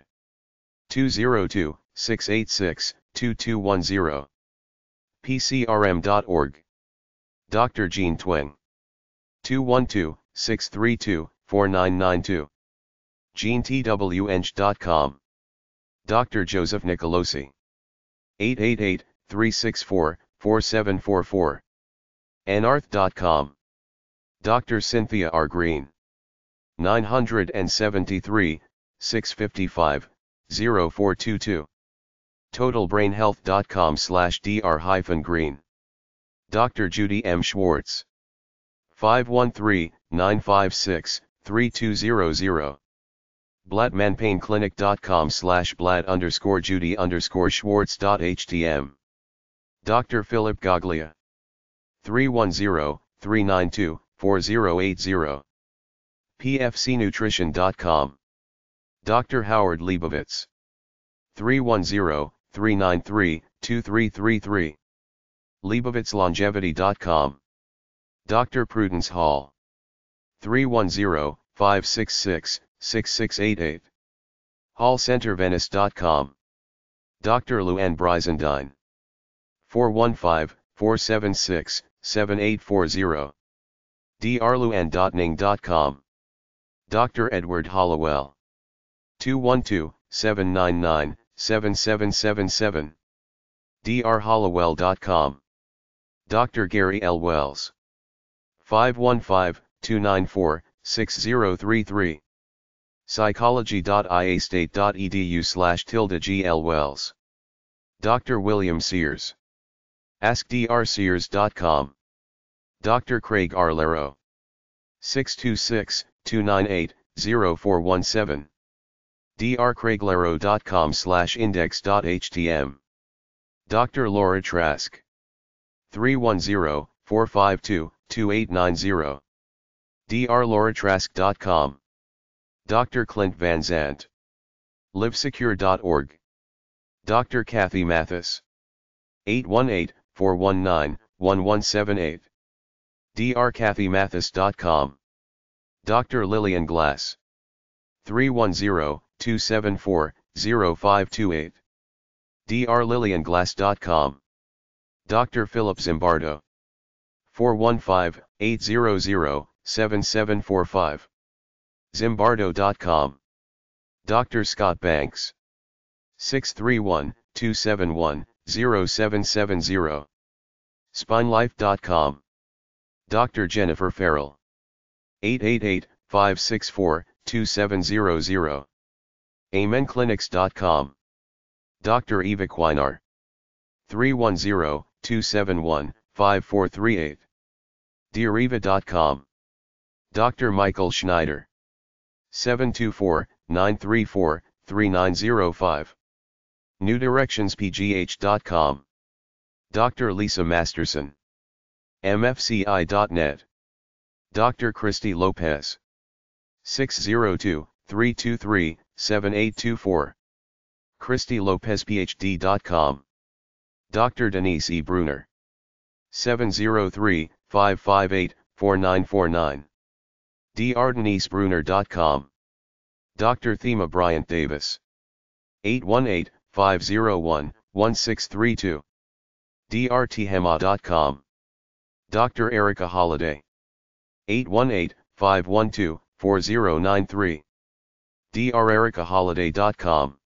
two zero two, six eight six, two two one zero. P C R M dot org. Doctor Jean Tweng. two one two, six three two, four nine nine two. Jean T W Eng dot com. Doctor Joseph Nicolosi. eight eight eight, three six four, four seven four four. Anarth dot com. Doctor Cynthia R. Green. nine seven three, six five five, zero four two two. Total Brain Health dot com slash D R hyphen green. Doctor Judy M. Schwartz. five one three, nine five six, three two zero zero. Blatt Man Pain Clinic dot com slash Blatt underscore Judy underscore Schwartz dot H T M. Doctor Philip Goglia. three one zero, three nine two, four zero eight zero. P F C Nutrition dot com. Doctor Howard Leibovitz. three one zero, three nine three, two three three three. Leibovitz Longevity dot com. Doctor Prudence Hall. three one zero, five six six, six six eight eight. Hall Center Venice dot com. Doctor Luann Brizendine. four one five, four seven six, seven eight four zero. D R Luann dot Ning dot com. Doctor Edward Hollowell. two one two, seven nine nine, seven seven seven seven. D R Hollowell dot com. Doctor Gary L. Wells. five one five, two nine four, six zero three three. Psychology dot I A state dot E D U slash tilde G L Wells. Doctor William Sears. Ask D R Sears dot com. Doctor Craig R. Lero. six two six, two nine eight, zero four one seven. D R Craig Lero dot com slash index dot H T M. Doctor Laura Trask. three one zero, four five two, two eight nine zero. D R Laura Trask dot com. Doctor Clint Van Zandt. Live Secure dot org. Doctor Kathy Mathis. eight one eight, four one nine, one one seven eight. D R Kathy Mathis dot com. Doctor Lillian Glass. three one zero, two seven four, zero five two eight. D R Lillian Glass dot com. Doctor Philip Zimbardo. four one five, eight zero zero, seven seven four five. Zimbardo dot com. Doctor Scott Banks. six three one, two seven one, zero seven seven zero. Spinelife dot com. Doctor Jennifer Farrell. eight eight eight, five six four, two seven zero zero. Amen Clinics dot com. Doctor Eva Quinar. three one zero, two seven one, five four three eight. Dear Eva dot com. Doctor Michael Schneider. seven two four, nine three four, three nine zero five. New Directions P G H dot com. Doctor Lisa Masterson. M F C I dot net. Doctor Christy Lopez. six zero two, three two three, seven eight two four. Christy Lopez P H D dot com. Doctor Denise E. Bruner. seven zero three, five five eight, four nine four nine. D R Denise Bruner dot com. Doctor Thema Bryant Davis. eight one eight, five zero one, one six three two. D R T Hema dot com. Doctor Erica Holiday. eight one eight, five one two, four zero nine three. D R Erica Holiday dot com.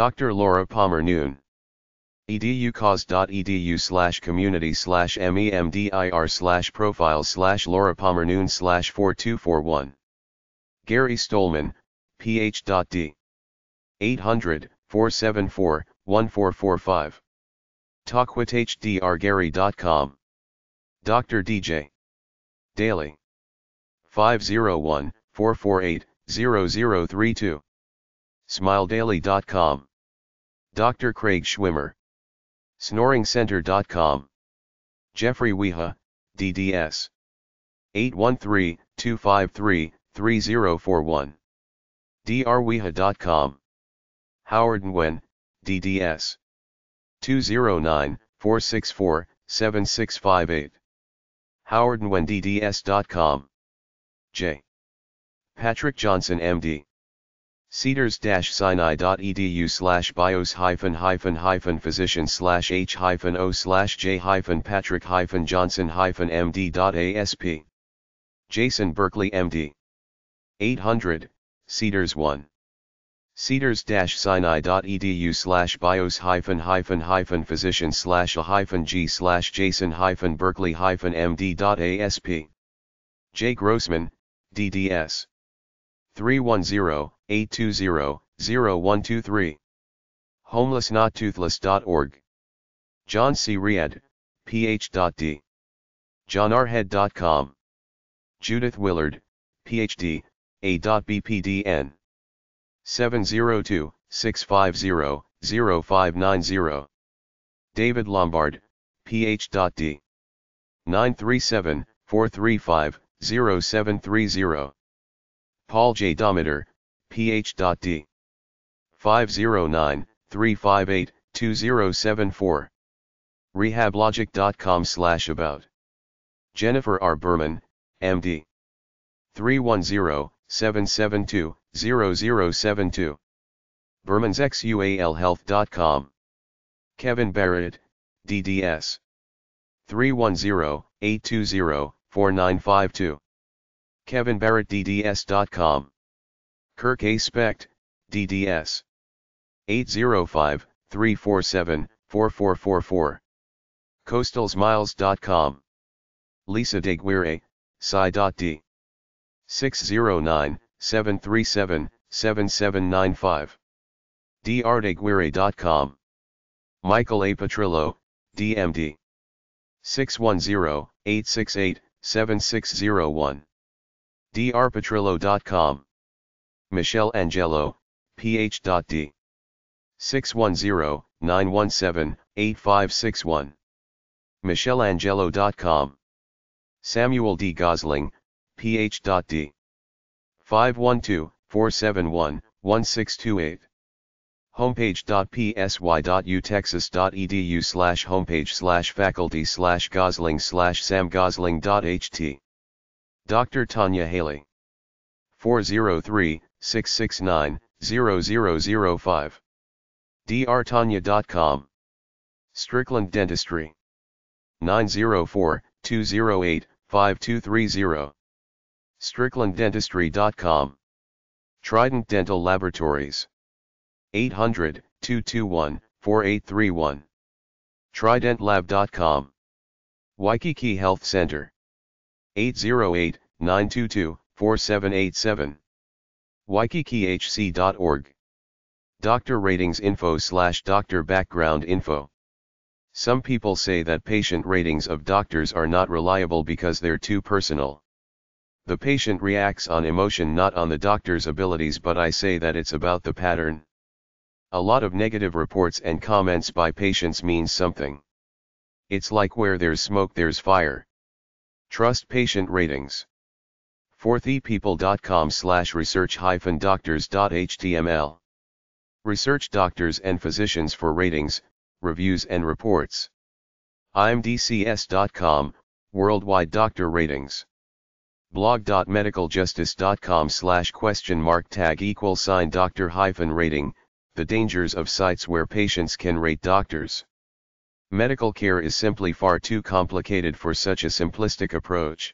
Doctor Laura Palmer Noon. educause dot E D U slash community slash M E M D I R slash profiles slash Laura Palmer Noon slash four two four one. Gary Stolman, P H D. eight hundred, four seven four, one four four five. talkwithdrgary dot com. Doctor D J. Daily. five zero one, four four eight, zero zero three two. smile daily dot com. Doctor Craig Schwimmer. snoring center dot com. Jeffrey Weha, D D S. eight one three, two five three, three zero four one. D R Weha dot com. Howard Nguyen, D D S. two zero nine, four six four, seven six five eight. Howard Nguyen D D S dot com. J. Patrick Johnson M D. cedars dash sinai dot e d u slash bios hyphen hyphen hyphen physician slash h hyphen o slash j hyphen patrick hyphen johnson hyphen m d dot a s p. Jason Berkeley M D. eight hundred, Cedars one. cedars dash sinai dot e d u slash bios hyphen hyphen hyphen physician slash a hyphen g slash jason hyphen berkeley hyphen m d dot a s p. J Grossman, D D S. three one zero, eight two zero, zero one two three. homeless not toothless dot org. John C. Riad, P H D. john r head dot com. Judith Willard, P H D, A B P D N. seven zero two, six five zero, zero five nine zero. David Lombard, P H D. nine three seven, four three five, zero seven three zero. Paul J. Dometer, P H D. five zero nine, three five eight, two zero seven four. rehab logic dot com slash about. Jennifer R. Berman, M D. three one zero, seven seven two, zero zero seven two. bermans x u a l health dot com. Kevin Barrett, D D S. three one zero, eight two zero, four nine five two. kevin barrett d d s dot com. Kirk A. Specht, D D S. eight zero five, three four seven, four four four four. coastal smiles dot com. Lisa DeGuire, Sci.D. six zero nine, seven three seven, seven seven nine five. d r d e g u i r e dot com. Michael A. Petrillo, D M D. six one zero, eight six eight, seven six zero one. d r petrillo dot com. Michelle Angelo, P H D. six one zero, nine one seven, eight five six one. michelle angelo dot com. Samuel D. Gosling, P H D. five one two, four seven one, one six two eight. homepage dot p s y dot u texas dot e d u slash homepage slash faculty slash gosling slash sam gosling dot h t. Doctor Tanya Haley. four zero three, six six nine, zero zero zero five. d r tanya dot com. Strickland Dentistry. nine zero four, two zero eight, five two three zero. strickland dentistry dot com. Trident Dental Laboratories. eight zero zero, two two one, four eight three one. trident lab dot com. Waikiki Health Center. eight zero eight, nine two two, four seven eight seven. waikiki h c dot org. Doctor Ratings Info slash Doctor Background Info. Some people say that patient ratings of doctors are not reliable because they're too personal. The patient reacts on emotion, not on the doctor's abilities, but I say that it's about the pattern. A lot of negative reports and comments by patients means something. It's like where there's smoke there's fire. Trust patient ratings. fourth e people dot com slash research hyphen doctors dot h t m l. Research doctors and physicians for ratings, reviews and reports. i m d c s dot com, worldwide doctor ratings. blog dot medical justice dot com slash question mark tag equal sign doctor hyphen rating, the dangers of sites where patients can rate doctors. Medical care is simply far too complicated for such a simplistic approach.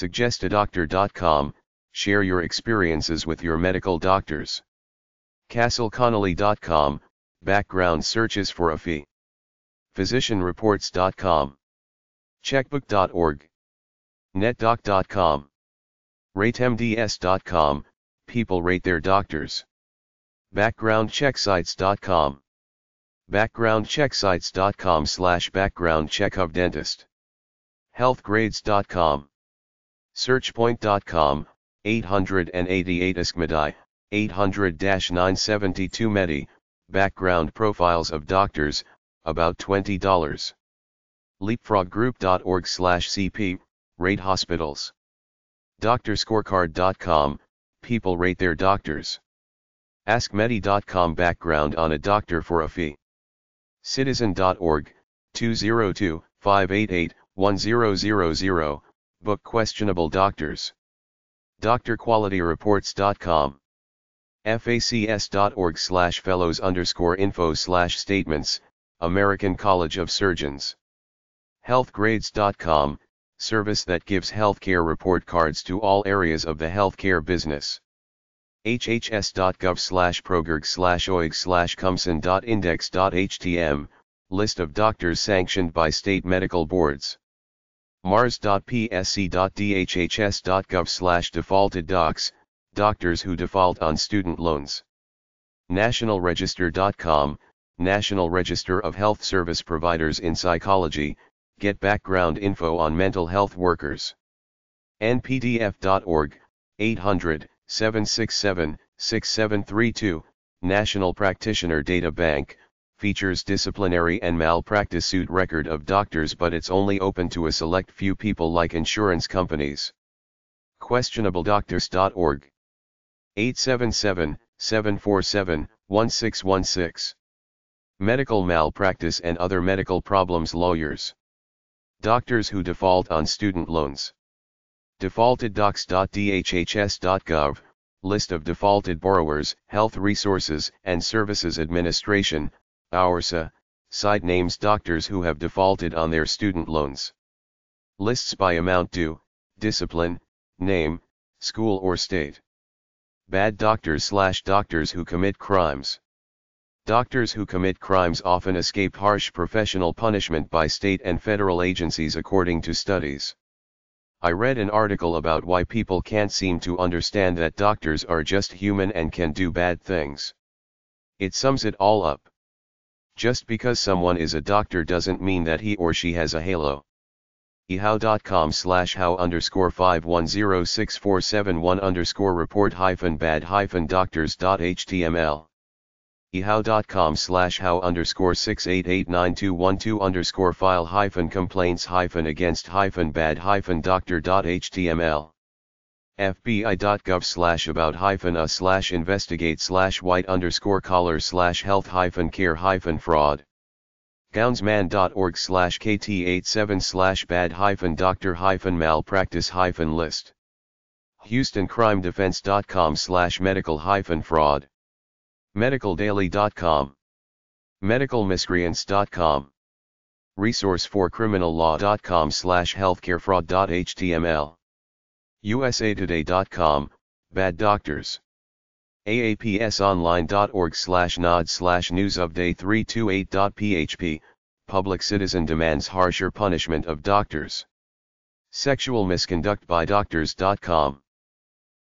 suggest a doctor dot com, share your experiences with your medical doctors. castle connolly dot com, background searches for a fee. physician reports dot com. checkbook dot org. net doc dot com. rate m d s dot com, people rate their doctors. background check sites dot com. background check sites dot com slash background check of dentist. health grades dot com. search point dot com, eight eighty-eight Iskmedi, eight hundred nine seventy-two Medi, background profiles of doctors, about twenty dollars. leapfrog group dot org slash c p, rate hospitals. doctor scorecard dot com, people rate their doctors. ask medi dot com, background on a doctor for a fee. citizen dot org, two zero two, five eight eight, one zero zero zero, book questionable doctors. doctor quality reports dot com. facs.org slash fellows underscore info slash statements, American College of Surgeons. health grades dot com, service that gives healthcare report cards to all areas of the healthcare business. hhs.gov slash progrerg slash oig slash cumson.index.htm, list of doctors sanctioned by state medical boards. mars.psc.dhhs.gov slash defaulted docs, doctors who default on student loans. national register dot com, National Register of Health Service Providers in Psychology, get background info on mental health workers. N P D F dot org, eight hundred, seven six seven, six seven three two, National Practitioner Data Bank, features disciplinary and malpractice suit record of doctors, but it's only open to a select few people like insurance companies. questionable doctors dot org, eight seven seven, seven four seven, one six one six. Medical malpractice and other medical problems lawyers. Doctors who default on student loans. defaulted docs dot d h h s dot gov, list of defaulted borrowers, Health Resources and Services Administration, OURSA, site names doctors who have defaulted on their student loans. Lists by amount due, discipline, name, school or state. Bad doctors slash doctors who commit crimes. Doctors who commit crimes often escape harsh professional punishment by state and federal agencies, according to studies. I read an article about why people can't seem to understand that doctors are just human and can do bad things. It sums it all up. Just because someone is a doctor doesn't mean that he or she has a halo. e h o w dot com slash how underscore five one zero six four seven one underscore report hyphen bad hyphen doctors.html. e h o w dot com slash how underscore six eight eight nine two one two underscore file hyphen complaints hyphen against hyphen bad hyphen doctor.html. f b i dot gov slash about hyphen a slash investigate slash white underscore collar slash health hyphen care hyphen fraud. gownsman dot org slash k t eight seven slash bad hyphen doctor hyphen malpractice hyphen list. houston crime defense dot com slash medical hyphen fraud. medical daily dot com, medical miscreants dot com, resource for criminal law dot com slash healthcare fraud dot h t m l, u s a today dot com, bad doctors, a a p s online dot org slash nod slash news of day three two eight dot p h p, public citizen demands harsher punishment of doctors, sexual misconduct by doctors dot com.